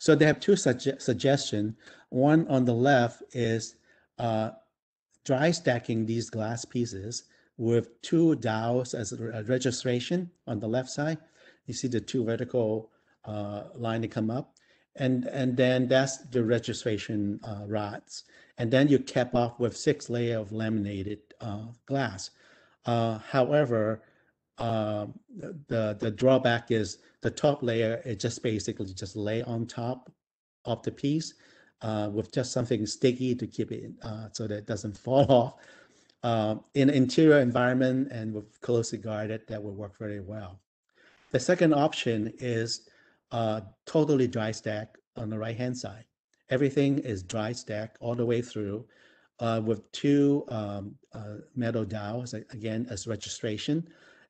So they have 2 suggestions. One on the left is dry stacking these glass pieces with 2 dowels as a registration on the left side. You see the 2 vertical line that come up, and then that's the registration rods. And then you cap off with 6 layers of laminated glass. However, the drawback is the top layer, it just basically lay on top of the piece, with just something sticky to keep it so that it doesn't fall off. In an interior environment and with closely guarded, that will work very well. The second option is totally dry stack on the right-hand side. Everything is dry stack all the way through with two metal dowels, again, as registration,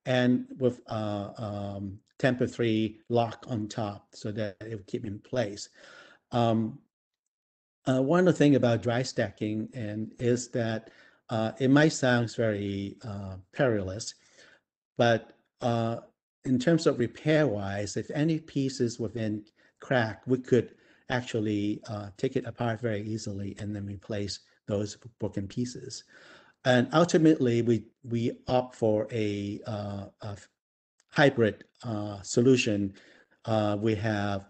and with tamper-free lock on top so that it will keep in place. One other thing about dry stacking is that it might sound very perilous, but in terms of repair-wise, if any pieces within crack, we could actually take it apart very easily and then replace those broken pieces. And ultimately, we opt for a hybrid solution. We have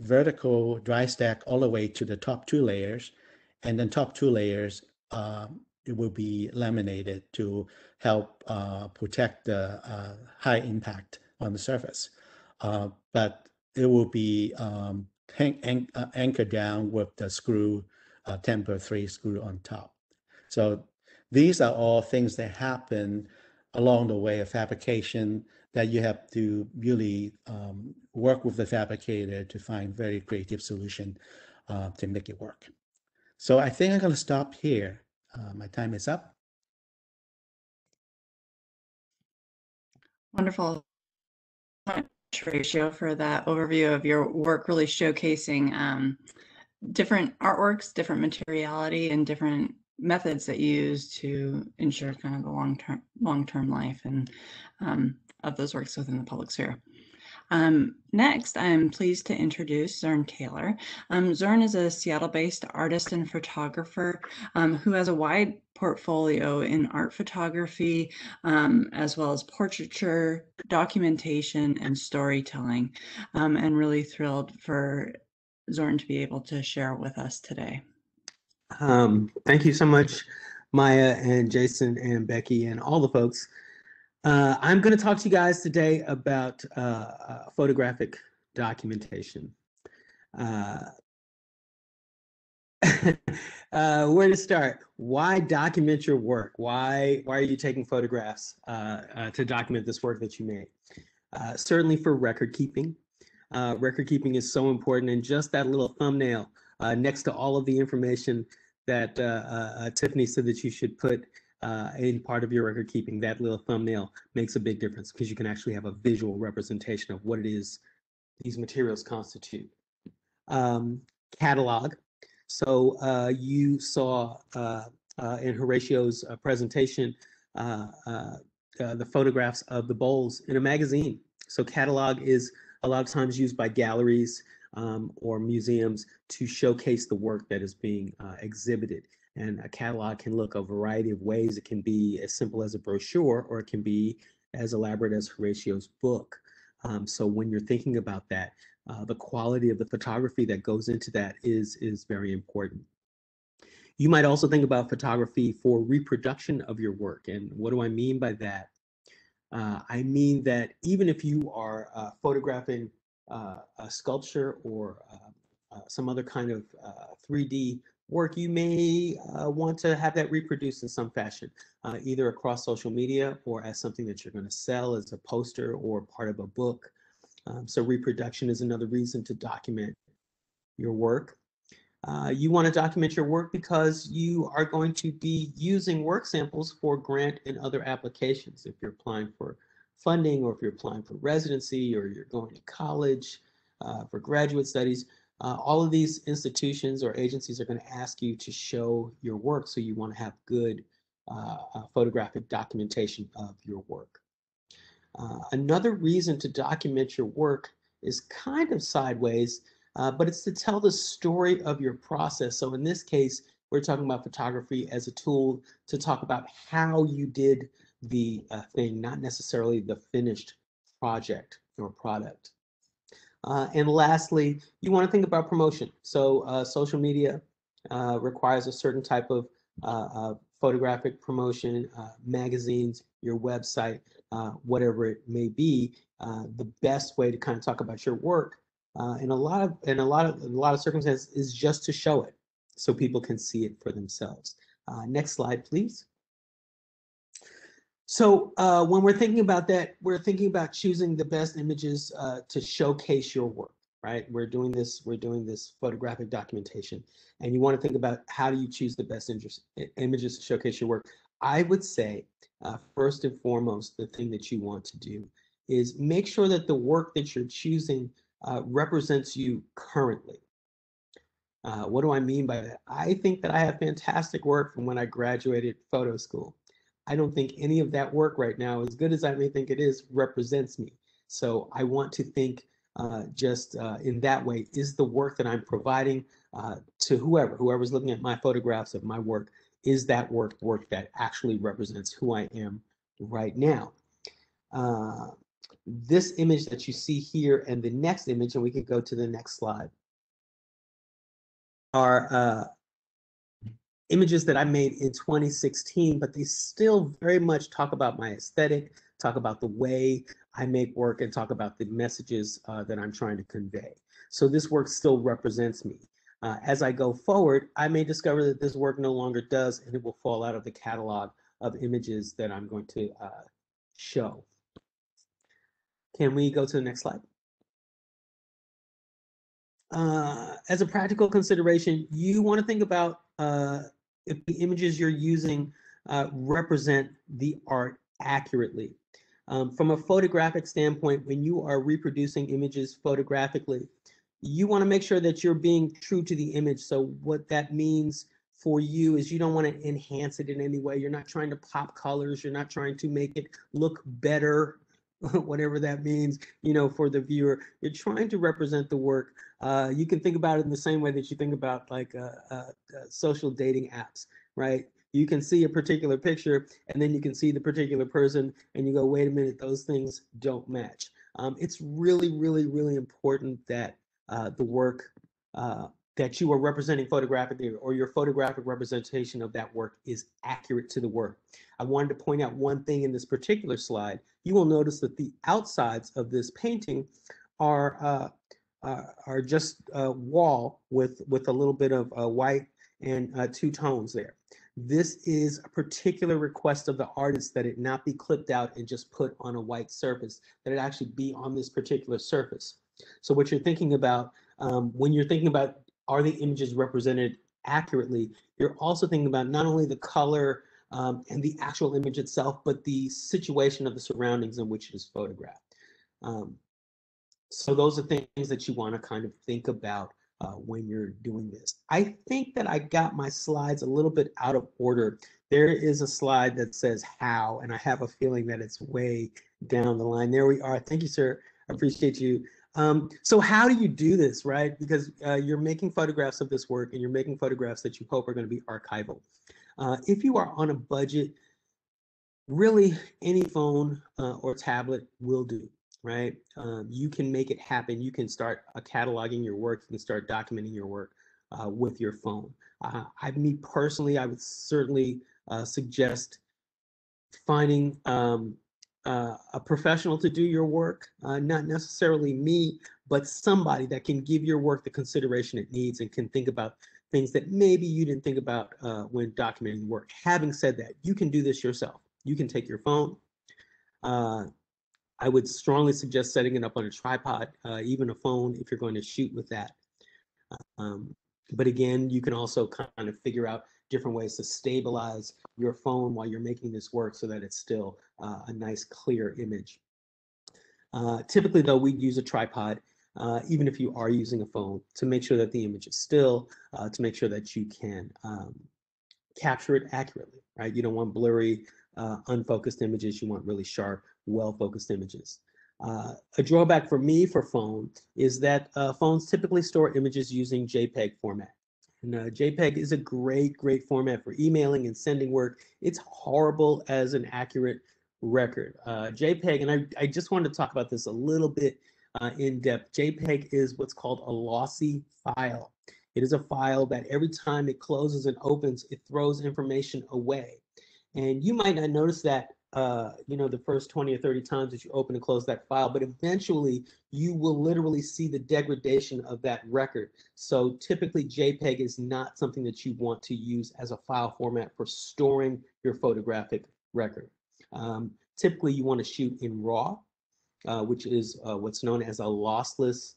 vertical dry stack all the way to the top two layers, and then top two layers it will be laminated to help protect the high impact on the surface. But it will be anchored down with the screw, tamper-free screw on top. So these are all things that happen along the way of fabrication that you have to really work with the fabricator to find very creative solution to make it work. So I think I'm going to stop here. My time is up. Wonderful. Horatio, for that overview of your work, really showcasing different artworks, different materiality, and different methods that you use to ensure kind of the long-term life and of those works within the public sphere. Next, I'm pleased to introduce Zorn Taylor. Zorn is a Seattle-based artist and photographer who has a wide portfolio in art photography, as well as portraiture, documentation, and storytelling, and really thrilled for Zorn to be able to share with us today. Thank you so much, Maya and Jason and Becky and all the folks. I'm going to talk to you guys today about photographic documentation. Where to start? Why document your work? Why are you taking photographs to document this work that you made? Certainly for record keeping. Record keeping is so important, and just that little thumbnail next to all of the information that Tiffany said that you should put in part of your record keeping, that little thumbnail makes a big difference because you can actually have a visual representation of what it is these materials constitute. Catalog. So you saw in Horatio's presentation the photographs of the bowls in a magazine. So catalog is a lot of times used by galleries or museums to showcase the work that is being exhibited. And a catalog can look a variety of ways. It can be as simple as a brochure, or it can be as elaborate as Horatio's book. So when you're thinking about that, the quality of the photography that goes into that is very important. You might also think about photography for reproduction of your work. And what do I mean by that? I mean that even if you are photographing a sculpture or some other kind of 3D work, you may want to have that reproduced in some fashion, either across social media or as something that you're going to sell as a poster or part of a book. So reproduction is another reason to document your work. You want to document your work because you are going to be using work samples for grant and other applications. If you're applying for funding, or if you're applying for residency, or you're going to college for graduate studies, all of these institutions or agencies are going to ask you to show your work, so you want to have good photographic documentation of your work. Another reason to document your work is kind of sideways, but it's to tell the story of your process. So in this case, we're talking about photography as a tool to talk about how you did the thing, not necessarily the finished project or product. And lastly, you want to think about promotion. So social media requires a certain type of photographic promotion, magazines, your website, whatever it may be. The best way to kind of talk about your work in a lot of circumstances is just to show it so people can see it for themselves. Next slide, please. So when we're thinking about that, we're thinking about choosing the best images to showcase your work, right? We're doing this photographic documentation, and you want to think about how do you choose the best images to showcase your work. I would say, first and foremost, the thing that you want to do is make sure that the work that you're choosing represents you currently. What do I mean by that? I think that I have fantastic work from when I graduated photo school. I don't think any of that work right now, as good as I may think it is, represents me. So I want to think in that way, is the work that I'm providing to whoever's looking at my photographs of my work, is that work that actually represents who I am right now? This image that you see here and the next image, and we can go to the next slide, are images that I made in 2016, but they still very much talk about my aesthetic, talk about the way I make work, and talk about the messages that I'm trying to convey. So this work still represents me. As I go forward, I may discover that this work no longer does, and it will fall out of the catalog of images that I'm going to show. Can we go to the next slide? As a practical consideration, you want to think about if the images you're using represent the art accurately. From a photographic standpoint, when you are reproducing images photographically, you want to make sure that you're being true to the image. So what that means for you is you don't want to enhance it in any way. You're not trying to pop colors. You're not trying to make it look better, whatever that means, you know, for the viewer. You're trying to represent the work. You can think about it in the same way that you think about like social dating apps, right? You can see a particular picture, and then you can see the particular person, and you go, wait a minute, those things don't match. It's really, really, really important that the work that you are representing photographically, or your photographic representation of that work, is accurate to the work. I wanted to point out one thing in this particular slide. You will notice that the outsides of this painting are just a wall with a little bit of white and two tones there. This is a particular request of the artist that it not be clipped out and just put on a white surface, that it actually be on this particular surface. So what you're thinking about when you're thinking about are the images represented accurately, you're also thinking about not only the color and the actual image itself, but the situation of the surroundings in which it is photographed. So those are things that you want to kind of think about when you're doing this. I think that I got my slides a little bit out of order. There is a slide that says how, and I have a feeling that it's way down the line. There we are. Thank you, sir. I appreciate you. So how do you do this, right? Because you're making photographs of this work, and you're making photographs that you hope are going to be archival. If you are on a budget, really any phone or tablet will do, right? You can make it happen. You can start cataloging your work. You can start documenting your work with your phone. Me personally, I would certainly suggest finding a professional to do your work, not necessarily me, but somebody that can give your work the consideration it needs and can think about things that maybe you didn't think about when documenting work. Having said that, you can do this yourself. You can take your phone. I would strongly suggest setting it up on a tripod, even a phone, if you're going to shoot with that. But again, you can also kind of figure out different ways to stabilize your phone while you're making this work so that it's still a nice clear image. Typically though, we'd use a tripod, even if you are using a phone, to make sure that the image is still, to make sure that you can capture it accurately, right? You don't want blurry, unfocused images. You want really sharp, well-focused images. A drawback for me for phone is that phones typically store images using JPEG format. And JPEG is a great, great format for emailing and sending work. It's horrible as an accurate record. JPEG, and I just wanted to talk about this a little bit in depth. JPEG is what's called a lossy file. It is a file that every time it closes and opens, it throws information away. And you might not notice that you know, the first 20 or 30 times that you open and close that file, but eventually you will literally see the degradation of that record. So typically JPEG is not something that you want to use as a file format for storing your photographic record. Typically you want to shoot in RAW, which is what's known as a lossless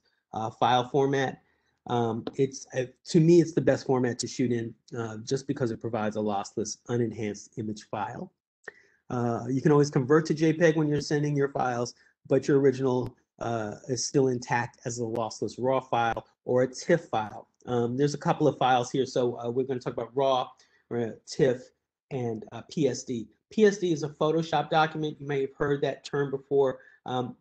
file format. To me, it's the best format to shoot in just because it provides a lossless, unenhanced image file. You can always convert to JPEG when you're sending your files, but your original is still intact as a lossless RAW file or a TIFF file. There's a couple of files here, so we're going to talk about RAW, TIFF, and PSD. PSD is a Photoshop document. You may have heard that term before.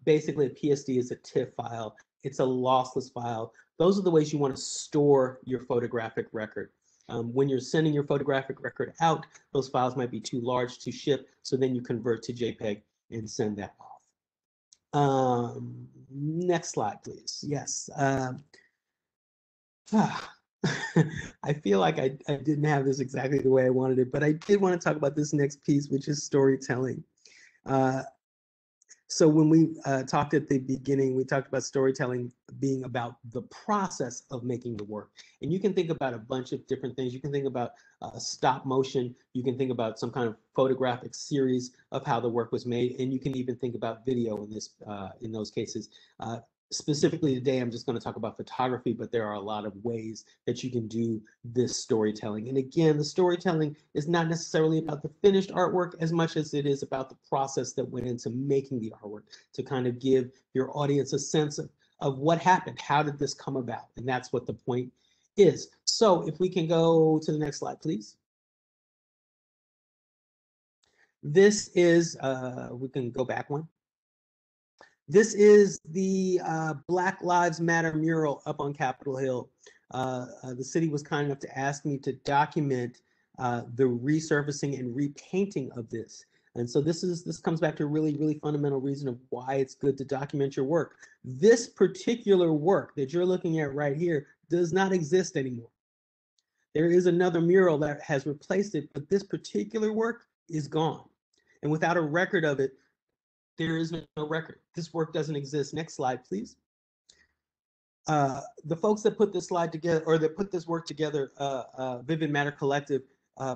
Basically, a PSD is a TIFF file. It's a lossless file. Those are the ways you want to store your photographic record. When you're sending your photographic record out, those files might be too large to ship, so then you convert to JPEG and send that off. Next slide, please. Yes. I feel like I didn't have this exactly the way I wanted it, but I did want to talk about this next piece, which is storytelling. So when we talked at the beginning, we talked about storytelling being about the process of making the work. And you can think about a bunch of different things. You can think about stop motion. You can think about some kind of photographic series of how the work was made. And you can even think about video in this, in those cases. Specifically today, I'm just going to talk about photography, but there are a lot of ways that you can do this storytelling. And again, the storytelling is not necessarily about the finished artwork as much as it is about the process that went into making the artwork, to kind of give your audience a sense of what happened, how did this come about? And that's what the point is. So if we can go to the next slide, please. This is, we can go back one. This is the Black Lives Matter mural up on Capitol Hill. The city was kind enough to ask me to document the resurfacing and repainting of this. And so this comes back to a really, really fundamental reason of why it's good to document your work. This particular work that you're looking at right here does not exist anymore. There is another mural that has replaced it, but this particular work is gone. And without a record of it, there is no record. This work doesn't exist. Next slide, please. The folks that put this slide together, or that put this work together, Vivid Matter Collective,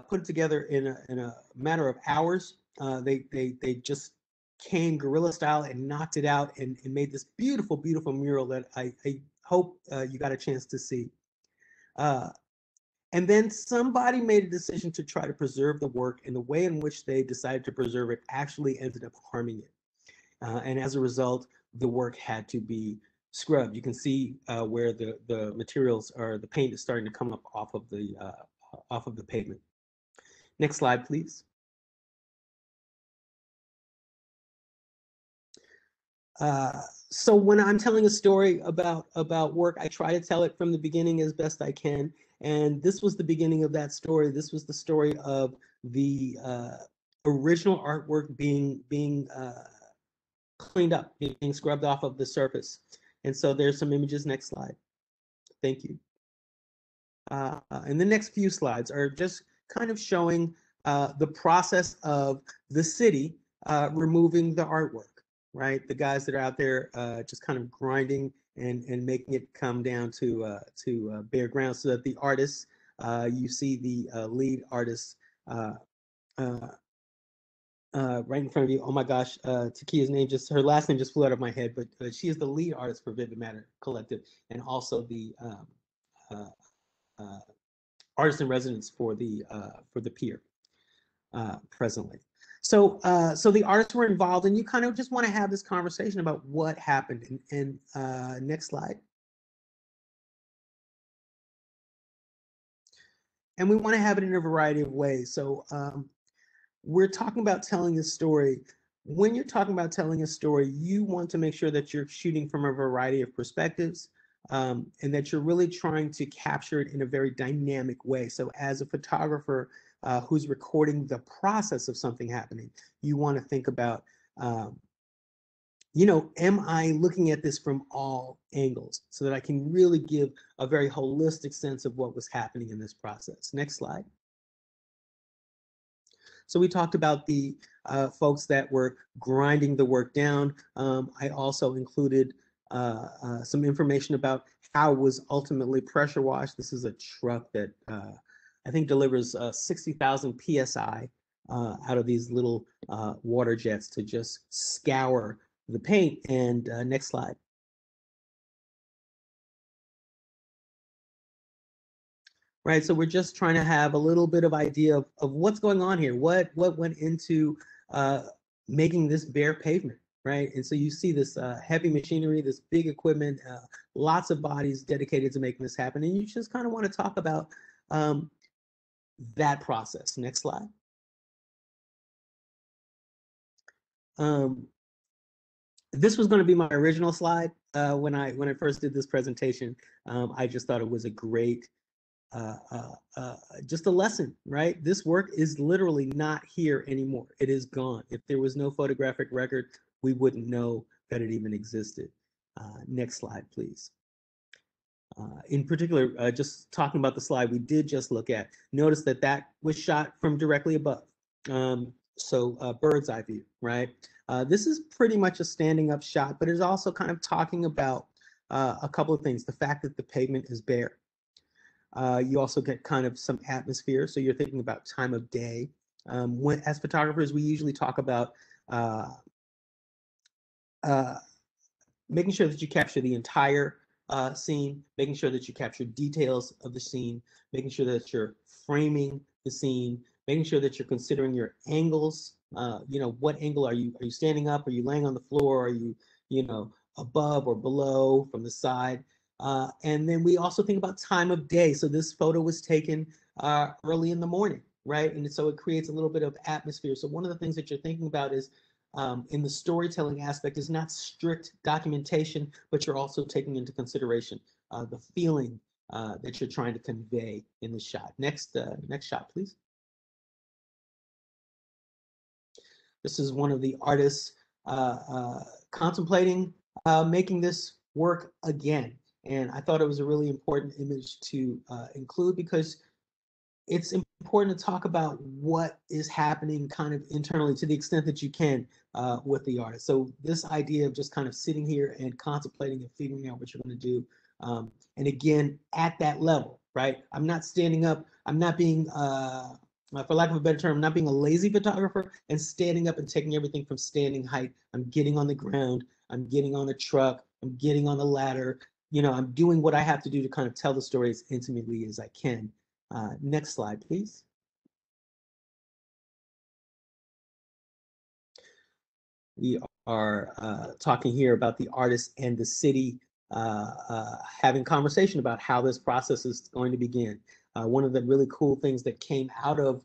put it together in a matter of hours. They just came guerrilla style and knocked it out and made this beautiful, beautiful mural that I hope you got a chance to see. And then somebody made a decision to try to preserve the work, and the way in which they decided to preserve it actually ended up harming it. And as a result, the work had to be scrubbed. You can see where the materials or the paint is starting to come up off of the pavement. Next slide, please. So when I'm telling a story about work, I try to tell it from the beginning as best I can. And this was the beginning of that story. This was the story of the original artwork being cleaned up, being scrubbed off of the surface. And so there's some images. Next slide. Thank you. And the next few slides are just kind of showing the process of the city removing the artwork, right? The guys that are out there just kind of grinding and making it come down to bare ground, so that the artists, you see the lead artist right in front of you. Oh my gosh, Takia's name her last name just flew out of my head, but she is the lead artist for Vivid Matter Collective, and also the artist in residence for the pier presently. So the artists were involved, and you kind of just want to have this conversation about what happened. And next slide. And we want to have it in a variety of ways. So we're talking about telling a story. When you're talking about telling a story, you want to make sure that you're shooting from a variety of perspectives, and that you're really trying to capture it in a very dynamic way. So as a photographer, who's recording the process of something happening, you want to think about, you know, am I looking at this from all angles so that I can really give a very holistic sense of what was happening in this process? Next slide. So we talked about the folks that were grinding the work down. I also included some information about how it was ultimately pressure washed. This is a truck that I think delivers 60,000 PSI out of these little water jets to just scour the paint. And next slide. Right, so we're just trying to have a little bit of idea of what's going on here, what went into making this bare pavement, right? And so you see this heavy machinery, this big equipment, lots of bodies dedicated to making this happen. And you just kind of want to talk about that process. Next slide. This was going to be my original slide when I first did this presentation. I just thought it was a great just a lesson, right? This work is literally not here anymore. It is gone. If there was no photographic record, we wouldn't know that it even existed. Next slide, please. In particular, just talking about the slide we did just look at, notice that that was shot from directly above. So bird's eye view, right? This is pretty much a standing up shot, but it's also kind of talking about a couple of things. The fact that the pavement is bare. You also get kind of some atmosphere. So you're thinking about time of day. When, as photographers, we usually talk about making sure that you capture the entire scene, making sure that you capture details of the scene, making sure that you're framing the scene, making sure that you're considering your angles. You know, what angle are you? Are you standing up? Are you laying on the floor? Are you, you know, above or below, from the side? And then we also think about time of day. So this photo was taken early in the morning, right? And so it creates a little bit of atmosphere. So one of the things that you're thinking about is in the storytelling aspect is not strict documentation, but you're also taking into consideration the feeling that you're trying to convey in the shot. Next, next shot, please. This is one of the artists contemplating making this work again. And I thought it was a really important image to include because it's important to talk about what is happening kind of internally to the extent that you can with the artist. So this idea of just kind of sitting here and contemplating and figuring out what you're going to do. And again, at that level, right? I'm not standing up. I'm not being, for lack of a better term, I'm not being a lazy photographer and standing up and taking everything from standing height. I'm getting on the ground. I'm getting on a truck. I'm getting on a ladder. You know, I'm doing what I have to do to kind of tell the story as intimately as I can. Next slide, please. We are talking here about the artist and the city having conversation about how this process is going to begin. One of the really cool things that came out of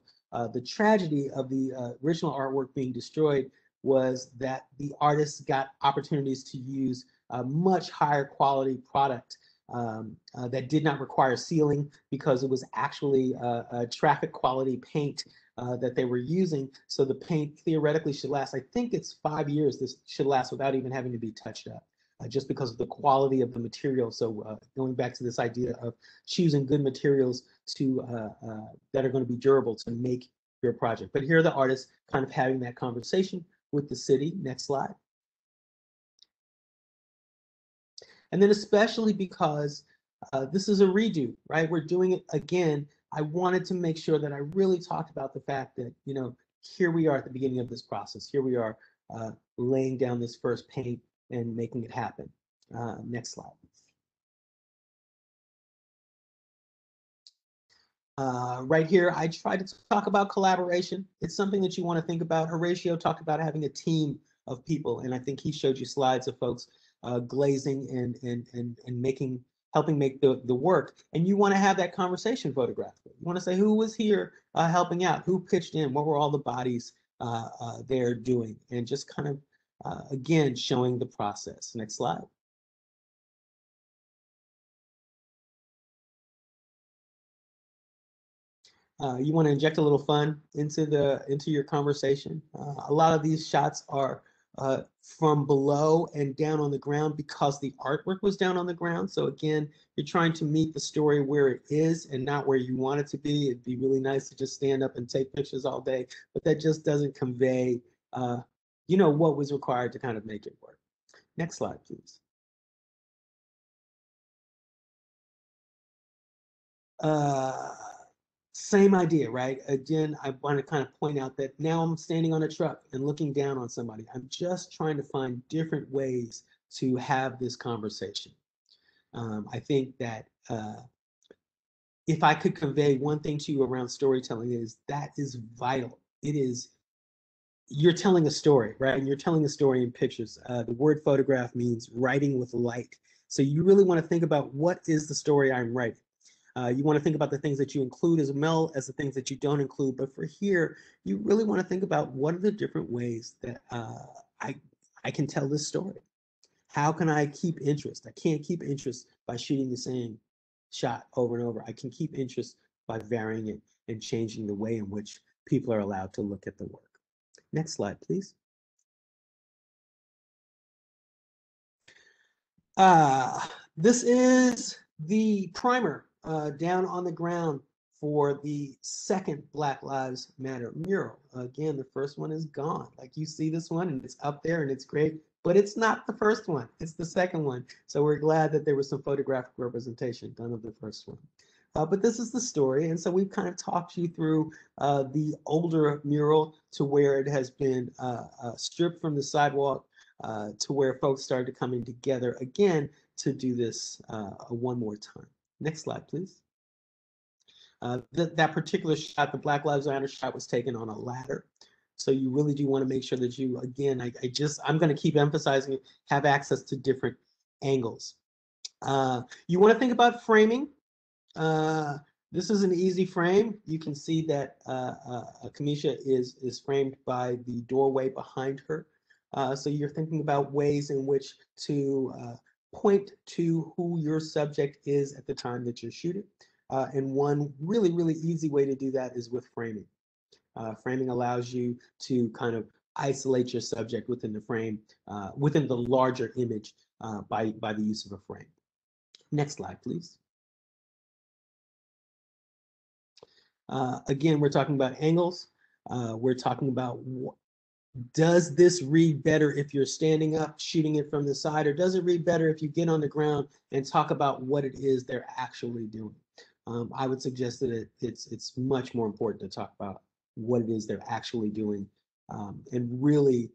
the tragedy of the original artwork being destroyed was that the artists got opportunities to use a much higher quality product that did not require sealing because it was actually a traffic quality paint that they were using. So the paint theoretically should last, I think it's 5 years, this should last without even having to be touched up just because of the quality of the material. So going back to this idea of choosing good materials to that are going to be durable to make your project. But here are the artists kind of having that conversation with the city. Next slide. And then especially because this is a redo, right? We're doing it again. I wanted to make sure that I really talked about the fact that, you know, here we are at the beginning of this process. Here we are laying down this first paint and making it happen. Next slide. Right here, I tried to talk about collaboration. It's something that you want to think about. Horatio talked about having a team of people, and I think he showed you slides of folks glazing and making, helping make the work. And you want to have that conversation photographically. You want to say who was here helping out, who pitched in, what were all the bodies there doing, and just kind of, again, showing the process. Next slide. You want to inject a little fun into your conversation. A lot of these shots are from below and down on the ground because the artwork was down on the ground. So again, you're trying to meet the story where it is and not where you want it to be. It'd be really nice to just stand up and take pictures all day, but that just doesn't convey, you know, what was required to kind of make it work. Next slide, please. Same idea, right? Again, I want to kind of point out that now I'm standing on a truck and looking down on somebody. I'm just trying to find different ways to have this conversation. I think that if I could convey one thing to you around storytelling, is that is vital. It is, you're telling a story, right? And you're telling a story in pictures. The word photograph means writing with light. So you really want to think about what is the story I'm writing. You want to think about the things that you include as well as the things that you don't include. But for here, you really want to think about what are the different ways that I can tell this story. How can I keep interest? I can't keep interest by shooting the same shot over and over. I can keep interest by varying it and changing the way in which people are allowed to look at the work. Next slide, please. This is the primer. Down on the ground for the second Black Lives Matter mural. Again, the first one is gone. Like you see this one and it's up there and it's great, but it's not the first one, it's the second one. So we're glad that there was some photographic representation done of the first one. But this is the story. And so we've kind of talked you through the older mural to where it has been stripped from the sidewalk to where folks started coming together again to do this one more time. Next slide, please. That particular shot, the Black Lives Matter shot, was taken on a ladder. So you really do want to make sure that you, again, I'm going to keep emphasizing it, have access to different angles. You want to think about framing. This is an easy frame. You can see that Kamisha is framed by the doorway behind her. So you're thinking about ways in which to point to who your subject is at the time that you're shooting. And one really, really easy way to do that is with framing. Framing allows you to kind of isolate your subject within the frame, within the larger image by the use of a frame. Next slide, please. Again, we're talking about angles. We're talking about what does this read better if you're standing up shooting it from the side, or does it read better if you get on the ground and talk about what it is they're actually doing? I would suggest that it's much more important to talk about what it is they're actually doing, and really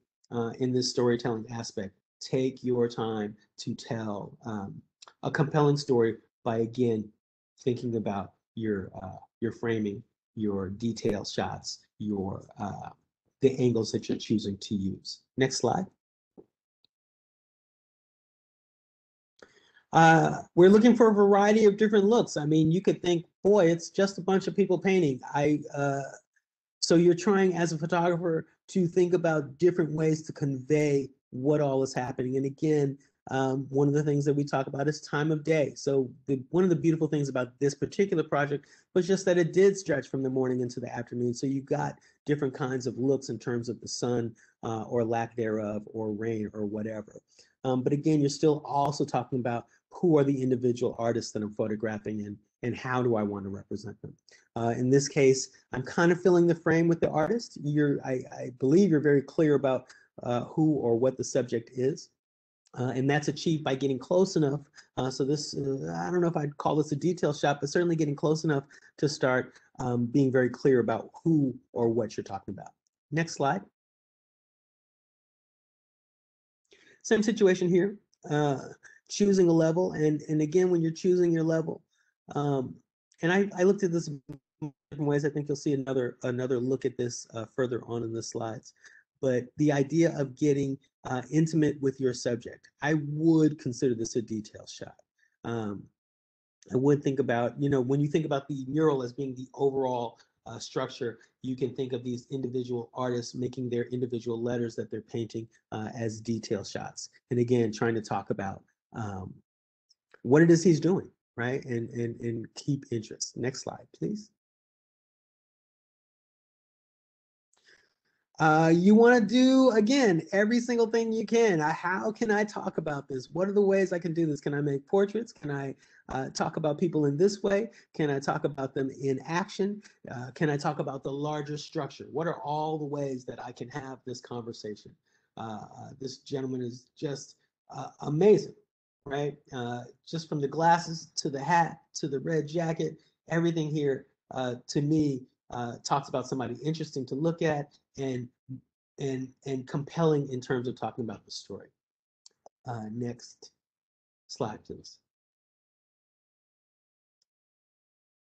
in this storytelling aspect, take your time to tell a compelling story by, again, thinking about your framing, your detail shots, your the angles that you're choosing to use. Next slide. We're looking for a variety of different looks. I mean, you could think, boy, it's just a bunch of people painting. So you're trying as a photographer to think about different ways to convey what all is happening. And again, one of the things that we talk about is time of day. So one of the beautiful things about this particular project was just that it did stretch from the morning into the afternoon. So you got different kinds of looks in terms of the sun or lack thereof, or rain, or whatever. But again, you're still also talking about who are the individual artists that I'm photographing and how do I want to represent them. In this case, I'm kind of filling the frame with the artist. I believe you're very clear about who or what the subject is. And that's achieved by getting close enough. So this, I don't know if I'd call this a detail shot, but certainly getting close enough to start being very clear about who or what you're talking about. Next slide. Same situation here, choosing a level. And again, when you're choosing your level, and I looked at this in different ways. I think you'll see another look at this further on in the slides. But the idea of getting intimate with your subject, I would consider this a detail shot. I would think about, you know, when you think about the mural as being the overall structure, you can think of these individual artists making their individual letters that they're painting as detail shots. And again, trying to talk about what it is he's doing, right? And keep interest. Next slide, please. You want to do, again, every single thing you can. How can I talk about this? What are the ways I can do this? Can I make portraits? Can I talk about people in this way? Can I talk about them in action? Can I talk about the larger structure? What are all the ways that I can have this conversation? This gentleman is just amazing, right? Just from the glasses to the hat to the red jacket, everything here to me talks about somebody interesting to look at and compelling in terms of talking about the story. Next slide, please.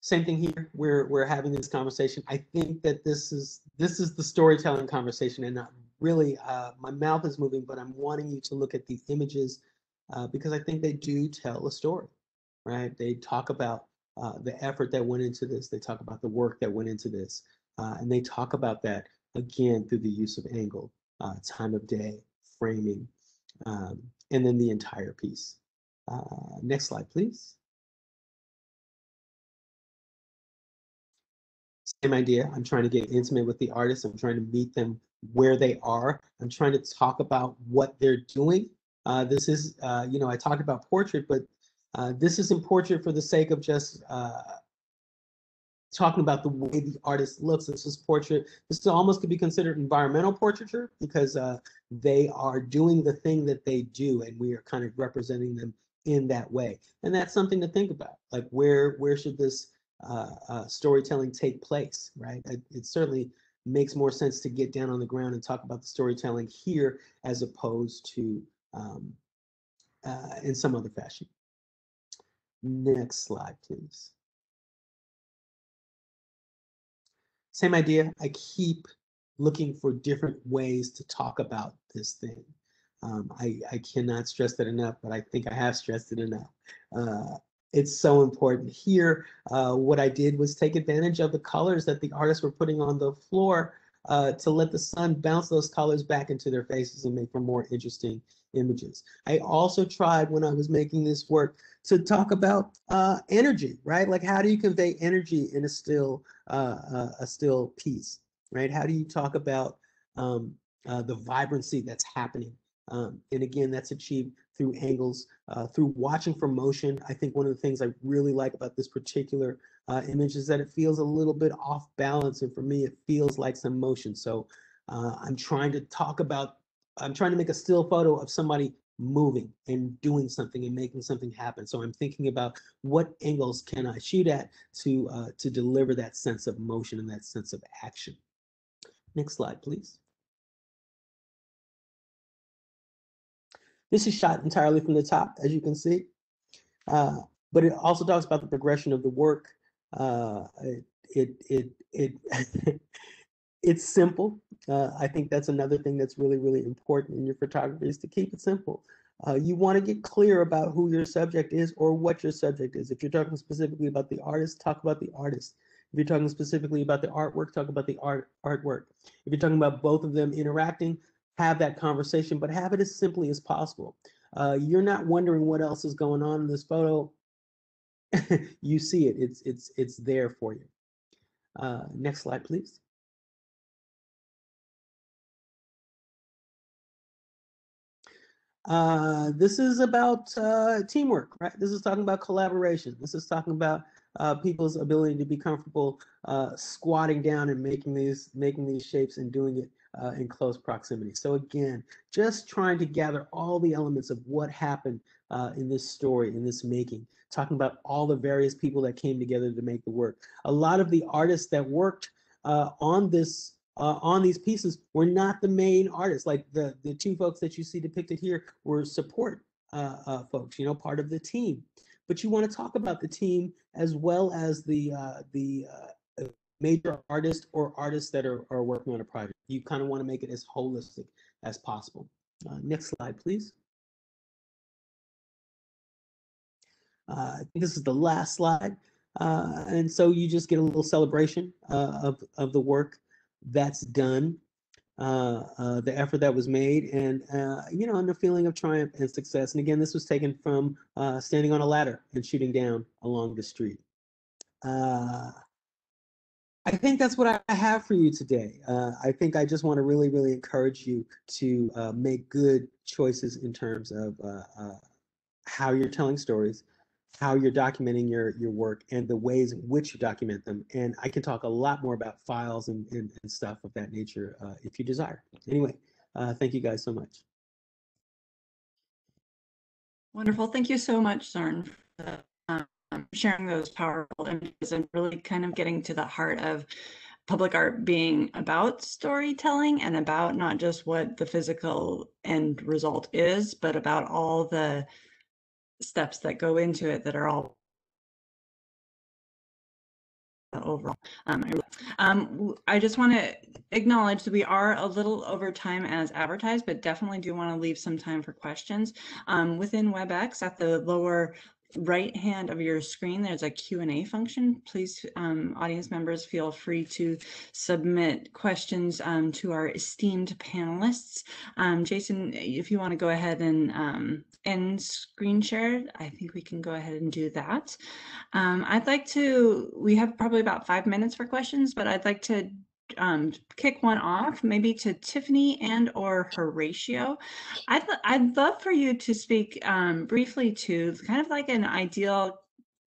Same thing here. We're having this conversation. I think that this is the storytelling conversation, and not really. My mouth is moving, but I'm wanting you to look at the images because I think they do tell a story, right? They talk about the effort that went into this. They talk about the work that went into this, and they talk about that. Again, through the use of angle, time of day, framing, and then the entire piece. Next slide, please. Same idea. I'm trying to get intimate with the artist. I'm trying to meet them where they are. I'm trying to talk about what they're doing. This is, you know, I talked about portrait, but this isn't portrait for the sake of just talking about the way the artist looks. This is portrait. This almost could be considered environmental portraiture because they are doing the thing that they do, and we are kind of representing them in that way. And that's something to think about. Like, where should this storytelling take place, right? It certainly makes more sense to get down on the ground and talk about the storytelling here as opposed to in some other fashion. Next slide, please. Same idea. I keep looking for different ways to talk about this thing. I cannot stress that enough, but I think I have stressed it enough. It's so important. Here, what I did was take advantage of the colors that the artists were putting on the floor to let the sun bounce those colors back into their faces and make for more interesting images. I also tried, when I was making this work, to talk about energy, right? Like, how do you convey energy in a still piece, right? How do you talk about the vibrancy that's happening? And again, that's achieved through angles, through watching for motion. I think one of the things I really like about this particular image is that it feels a little bit off balance, and for me, it feels like some motion. So I'm trying to make a still photo of somebody moving and doing something and making something happen. So I'm thinking about what angles can I shoot at to deliver that sense of motion and that sense of action. Next slide, please. This is shot entirely from the top, as you can see, but it also talks about the progression of the work. It's simple. I think that's another thing that's really, really important in your photography, is to keep it simple. You want to get clear about who your subject is or what your subject is. If you're talking specifically about the artist, talk about the artist. If you're talking specifically about the artwork, talk about the artwork. If you're talking about both of them interacting, have that conversation, but have it as simply as possible. You're not wondering what else is going on in this photo. You see it. It's there for you. Next slide, please. This is about teamwork, right? This is talking about collaboration. This is talking about people's ability to be comfortable squatting down and making these shapes and doing it in close proximity. So again, just trying to gather all the elements of what happened in this story, in this making, talking about all the various people that came together to make the work. A lot of the artists that worked on these pieces were not the main artists. Like the two folks that you see depicted here were support folks, you know, part of the team. But you want to talk about the team as well as the major artist or artists that are working on a project. You kind of want to make it as holistic as possible. Next slide, please. I think this is the last slide. And so you just get a little celebration of the work that's done, the effort that was made, and you know, and the feeling of triumph and success. And again, this was taken from standing on a ladder and shooting down along the street. I think that's what I have for you today. I think I just want to really, really encourage you to make good choices in terms of how you're telling stories, how you're documenting your work, and the ways in which you document them. And I can talk a lot more about files and stuff of that nature if you desire. Anyway, thank you guys so much. Wonderful. Thank you so much, Zorn, for sharing those powerful images and really kind of getting to the heart of public art being about storytelling and about not just what the physical end result is, but about all the steps that go into it that are all overall. I just want to acknowledge that we are a little over time as advertised, but definitely do want to leave some time for questions. Within WebEx at the lower right hand of your screen, there's a Q&A function. Please, audience members, feel free to submit questions to our esteemed panelists. Jason, if you want to go ahead and end screen share, I think we can go ahead and do that. I'd like to, we have probably about 5 minutes for questions, but I'd like to kick one off, maybe to Tiffany and or Horatio. I'd love for you to speak briefly to kind of like an ideal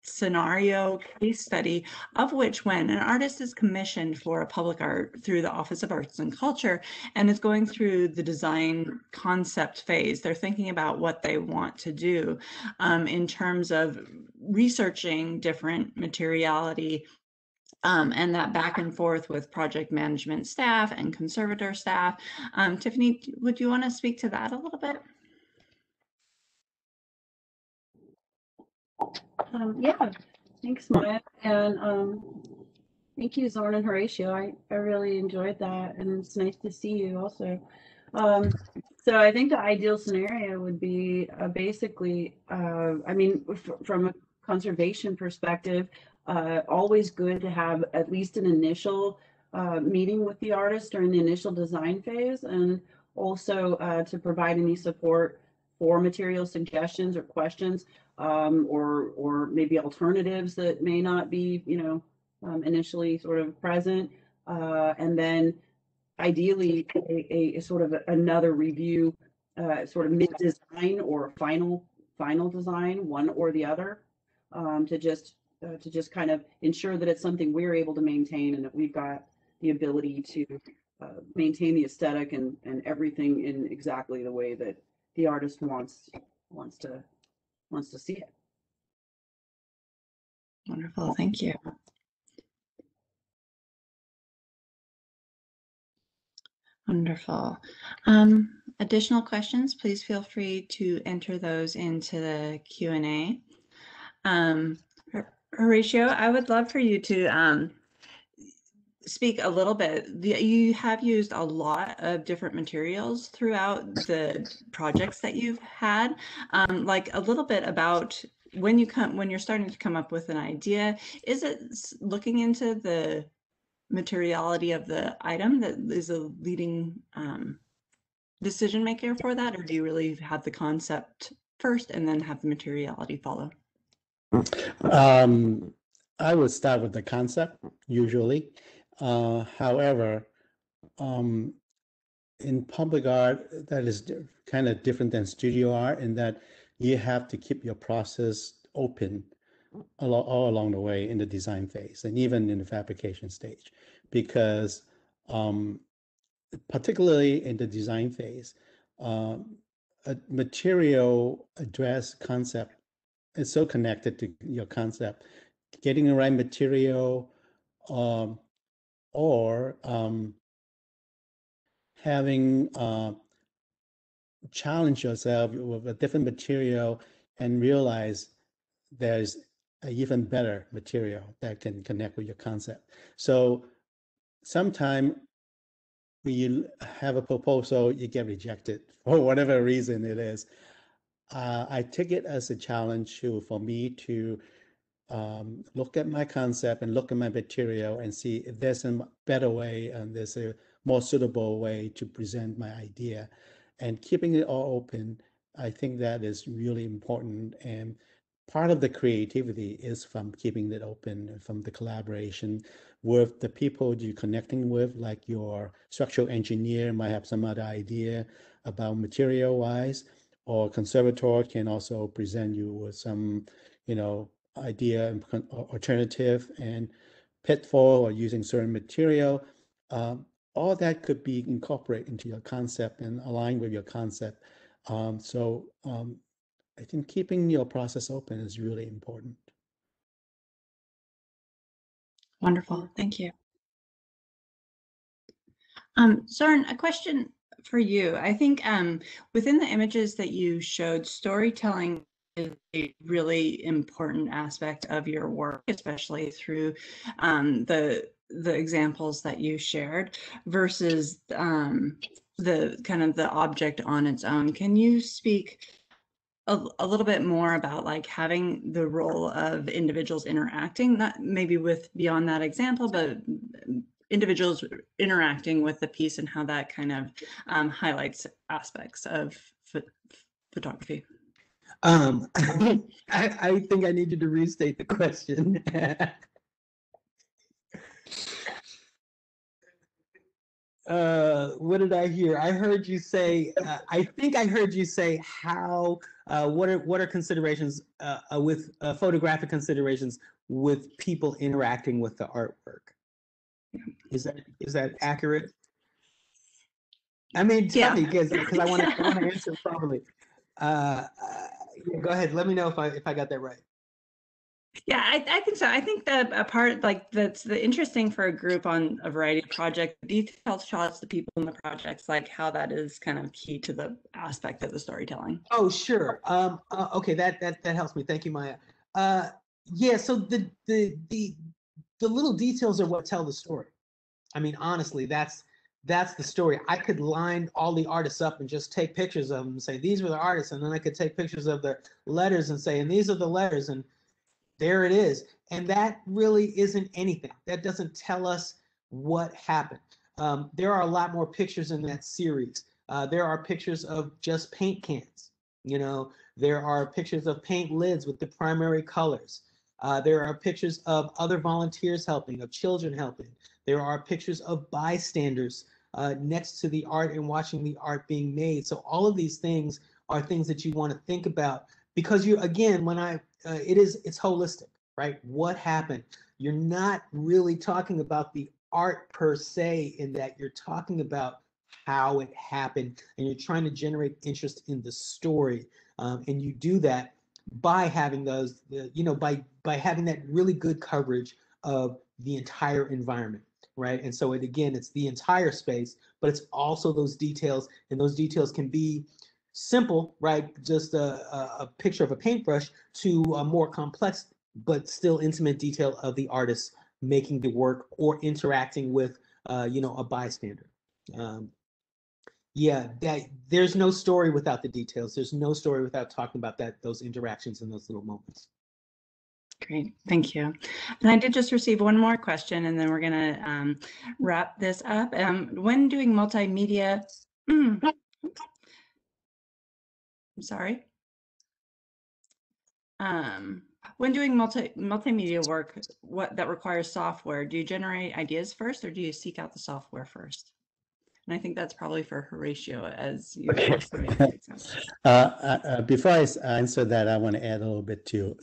scenario case study of which when an artist is commissioned for a public art through the Office of Arts and Culture and is going through the design concept phase, they're thinking about what they want to do in terms of researching different materiality, and that back and forth with project management staff and conservator staff. Tiffany, would you want to speak to that a little bit? Yeah, thanks, Maya. And thank you, Zorn and Horatio. I really enjoyed that, and it's nice to see you also. So I think the ideal scenario would be basically, I mean, from a conservation perspective, always good to have at least an initial meeting with the artist during the initial design phase, and also to provide any support for material suggestions or questions, or maybe alternatives that may not be, you know, initially sort of present, and then ideally a sort of another review, sort of mid-design or final design, one or the other, to just kind of ensure that it's something we're able to maintain and that we've got the ability to maintain the aesthetic and everything in exactly the way that the artist wants to see it. Wonderful, thank you. Wonderful. Additional questions, please feel free to enter those into the Q&A. Horatio, I would love for you to speak a little bit. You have used a lot of different materials throughout the projects that you've had, like a little bit about when you're starting to come up with an idea, is it looking into the materiality of the item that is a leading decision maker for that, or do you really have the concept first and then have the materiality follow? I would start with the concept usually. However, in public art, that is kind of different than studio art in that you have to keep your process open all along the way in the design phase and even in the fabrication stage, because particularly in the design phase, a material address concept. It's so connected to your concept, getting the right material, or having challenge yourself with a different material and realize there's an even better material that can connect with your concept. So sometimes when you have a proposal, you get rejected for whatever reason it is. I take it as a challenge for me to look at my concept and look at my material and see if there's a better way and there's a more suitable way to present my idea. And keeping it all open, I think that is really important. And part of the creativity is from keeping it open, from the collaboration with the people you're connecting with, like your structural engineer might have some other idea about material wise, or conservator can also present you with some, idea and alternative and pitfall or using certain material. All that could be incorporated into your concept and align with your concept. I think keeping your process open is really important. Wonderful, thank you. Zorn, a question for you. I think within the images that you showed, storytelling is a really important aspect of your work, especially through the examples that you shared versus the kind of the object on its own. Can you speak a little bit more about like having the role of individuals interacting, not maybe with beyond that example, but individuals interacting with the piece and how that kind of highlights aspects of photography? I think I needed to restate the question. What did I hear? I heard you say, I think I heard you say how, what are considerations with photographic considerations with people interacting with the artwork? Is that accurate? I mean, tell me, because I want to answer properly. Go ahead. Let me know if I got that right. Yeah, I think so. I think the part like that's the interesting for a group on a variety of projects, detailed shots, the people in the projects, like how that is kind of key to the aspect of the storytelling. Oh, sure. Okay, that helps me. Thank you, Maya. Yeah. So the little details are what tell the story. I mean, honestly, that's the story. I could line all the artists up and just take pictures of them and say these were the artists, and then I could take pictures of their letters and say, and these are the letters, and there it is. And that really isn't anything. That doesn't tell us what happened. There are a lot more pictures in that series. There are pictures of just paint cans. There are pictures of paint lids with the primary colors. There are pictures of other volunteers helping, of children helping. There are pictures of bystanders next to the art and watching the art being made. So all of these things are things that you want to think about because you, again, it's holistic, right? What happened? You're not really talking about the art per se in that you're talking about how it happened and you're trying to generate interest in the story. And you do that by having those, by having that really good coverage of the entire environment, right? And so it's the entire space, but it's also those details, and those details can be simple, right? Just a picture of a paintbrush to a more complex but still intimate detail of the artist making the work or interacting with, a bystander. There's no story without the details. There's no story without talking about those interactions and those little moments. Great, thank you. And I did just receive one more question, and then we're gonna wrap this up. When doing multimedia. I'm sorry. When doing multimedia work, that requires software, do you generate ideas first, or do you seek out the software first? And I think that's probably for Horatio, as you. Okay. Before I answer that, I want to add a little bit to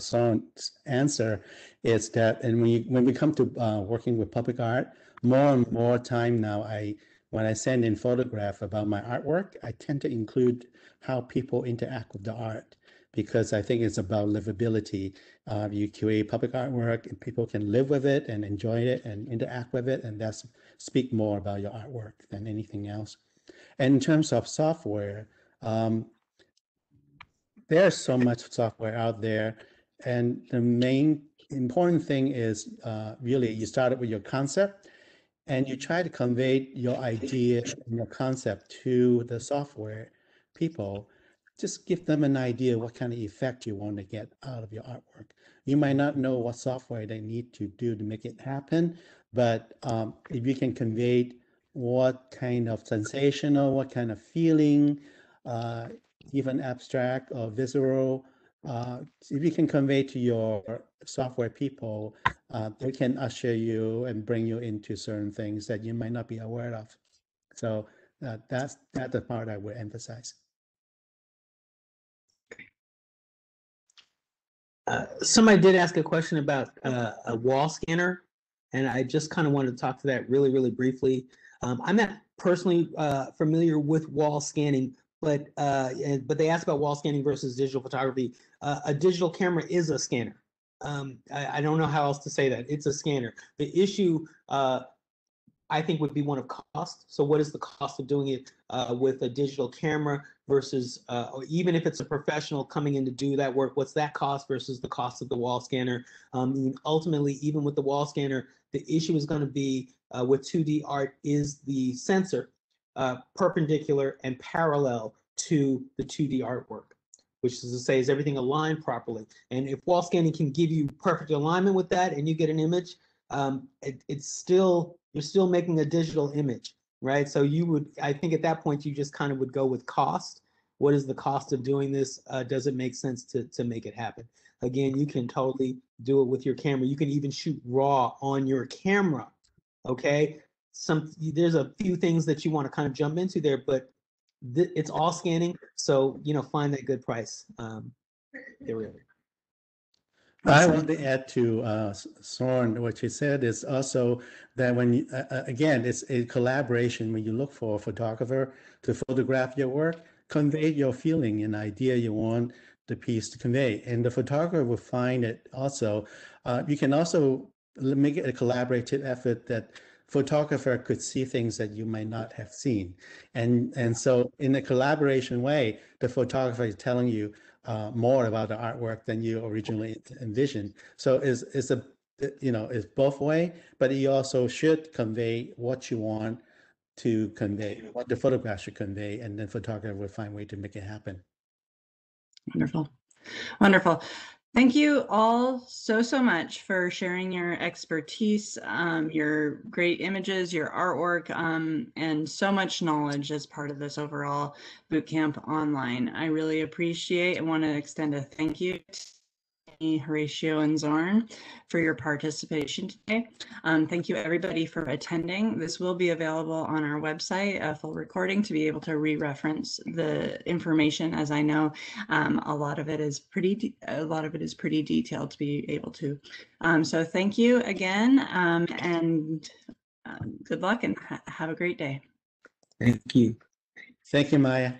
Sean's answer. Is that, and when we come to working with public art, more and more time now, when I send in photograph about my artwork, I tend to include how people interact with the art, because I think it's about livability. You create public artwork and people can live with it and enjoy it and interact with it, and that's speak more about your artwork than anything else. And in terms of software, there's so much software out there, and the main important thing is really you started with your concept, and you try to convey your idea and your concept to the software people. Just give them an idea what kind of effect you want to get out of your artwork. You might not know what software they need to do to make it happen, but if you can convey what kind of sensational, what kind of feeling, even abstract or visceral if you can convey to your software people, they can usher you and bring you into certain things that you might not be aware of. So that's the part I would emphasize. Somebody did ask a question about a wall scanner, and I just kind of wanted to talk to that really, really briefly. I'm not personally familiar with wall scanning, but they asked about wall scanning versus digital photography. A digital camera is a scanner. I don't know how else to say that. It's a scanner. The issue, I think, would be one of cost. So what is the cost of doing it with a digital camera versus, or even if it's a professional coming in to do that work, what's that cost versus the cost of the wall scanner? And ultimately, even with the wall scanner, the issue is going to be with 2D art is the sensor perpendicular and parallel to the 2D artwork, which is to say, is everything aligned properly? And if wall scanning can give you perfect alignment with that and you get an image, it's still, you're still making a digital image, right? So you would, I think at that point, you just kind of would go with cost. What is the cost of doing this? Does it make sense to make it happen? Again, you can totally do it with your camera. You can even shoot raw on your camera, okay? There's a few things that you want to kind of jump into there, but it's all scanning. So, you know, find that good price. There we go. I want to add to Zorn, what she said is also that when, you, again, it's a collaboration when you look for a photographer to photograph your work, convey your feeling and idea you want the piece to convey. And the photographer will find it also. You can also make it a collaborative effort that photographer could see things that you might not have seen. And so in a collaboration way, the photographer is telling you more about the artwork than you originally envisioned. So it's both way, but you also should convey what you want to convey, what the photograph should convey, and then photographer will find a way to make it happen. Wonderful, wonderful. Thank you all so, so much for sharing your expertise, your great images, your artwork, and so much knowledge as part of this overall bootcamp online. I really appreciate and want to extend a thank you to Horatio and Zorn for your participation today. Thank you everybody for attending. This will be available on our website, a full recording to be able to re-reference the information, as I know a lot of it is pretty detailed to be able to. So thank you again, and good luck and have a great day. Thank you. Thank you, Maya.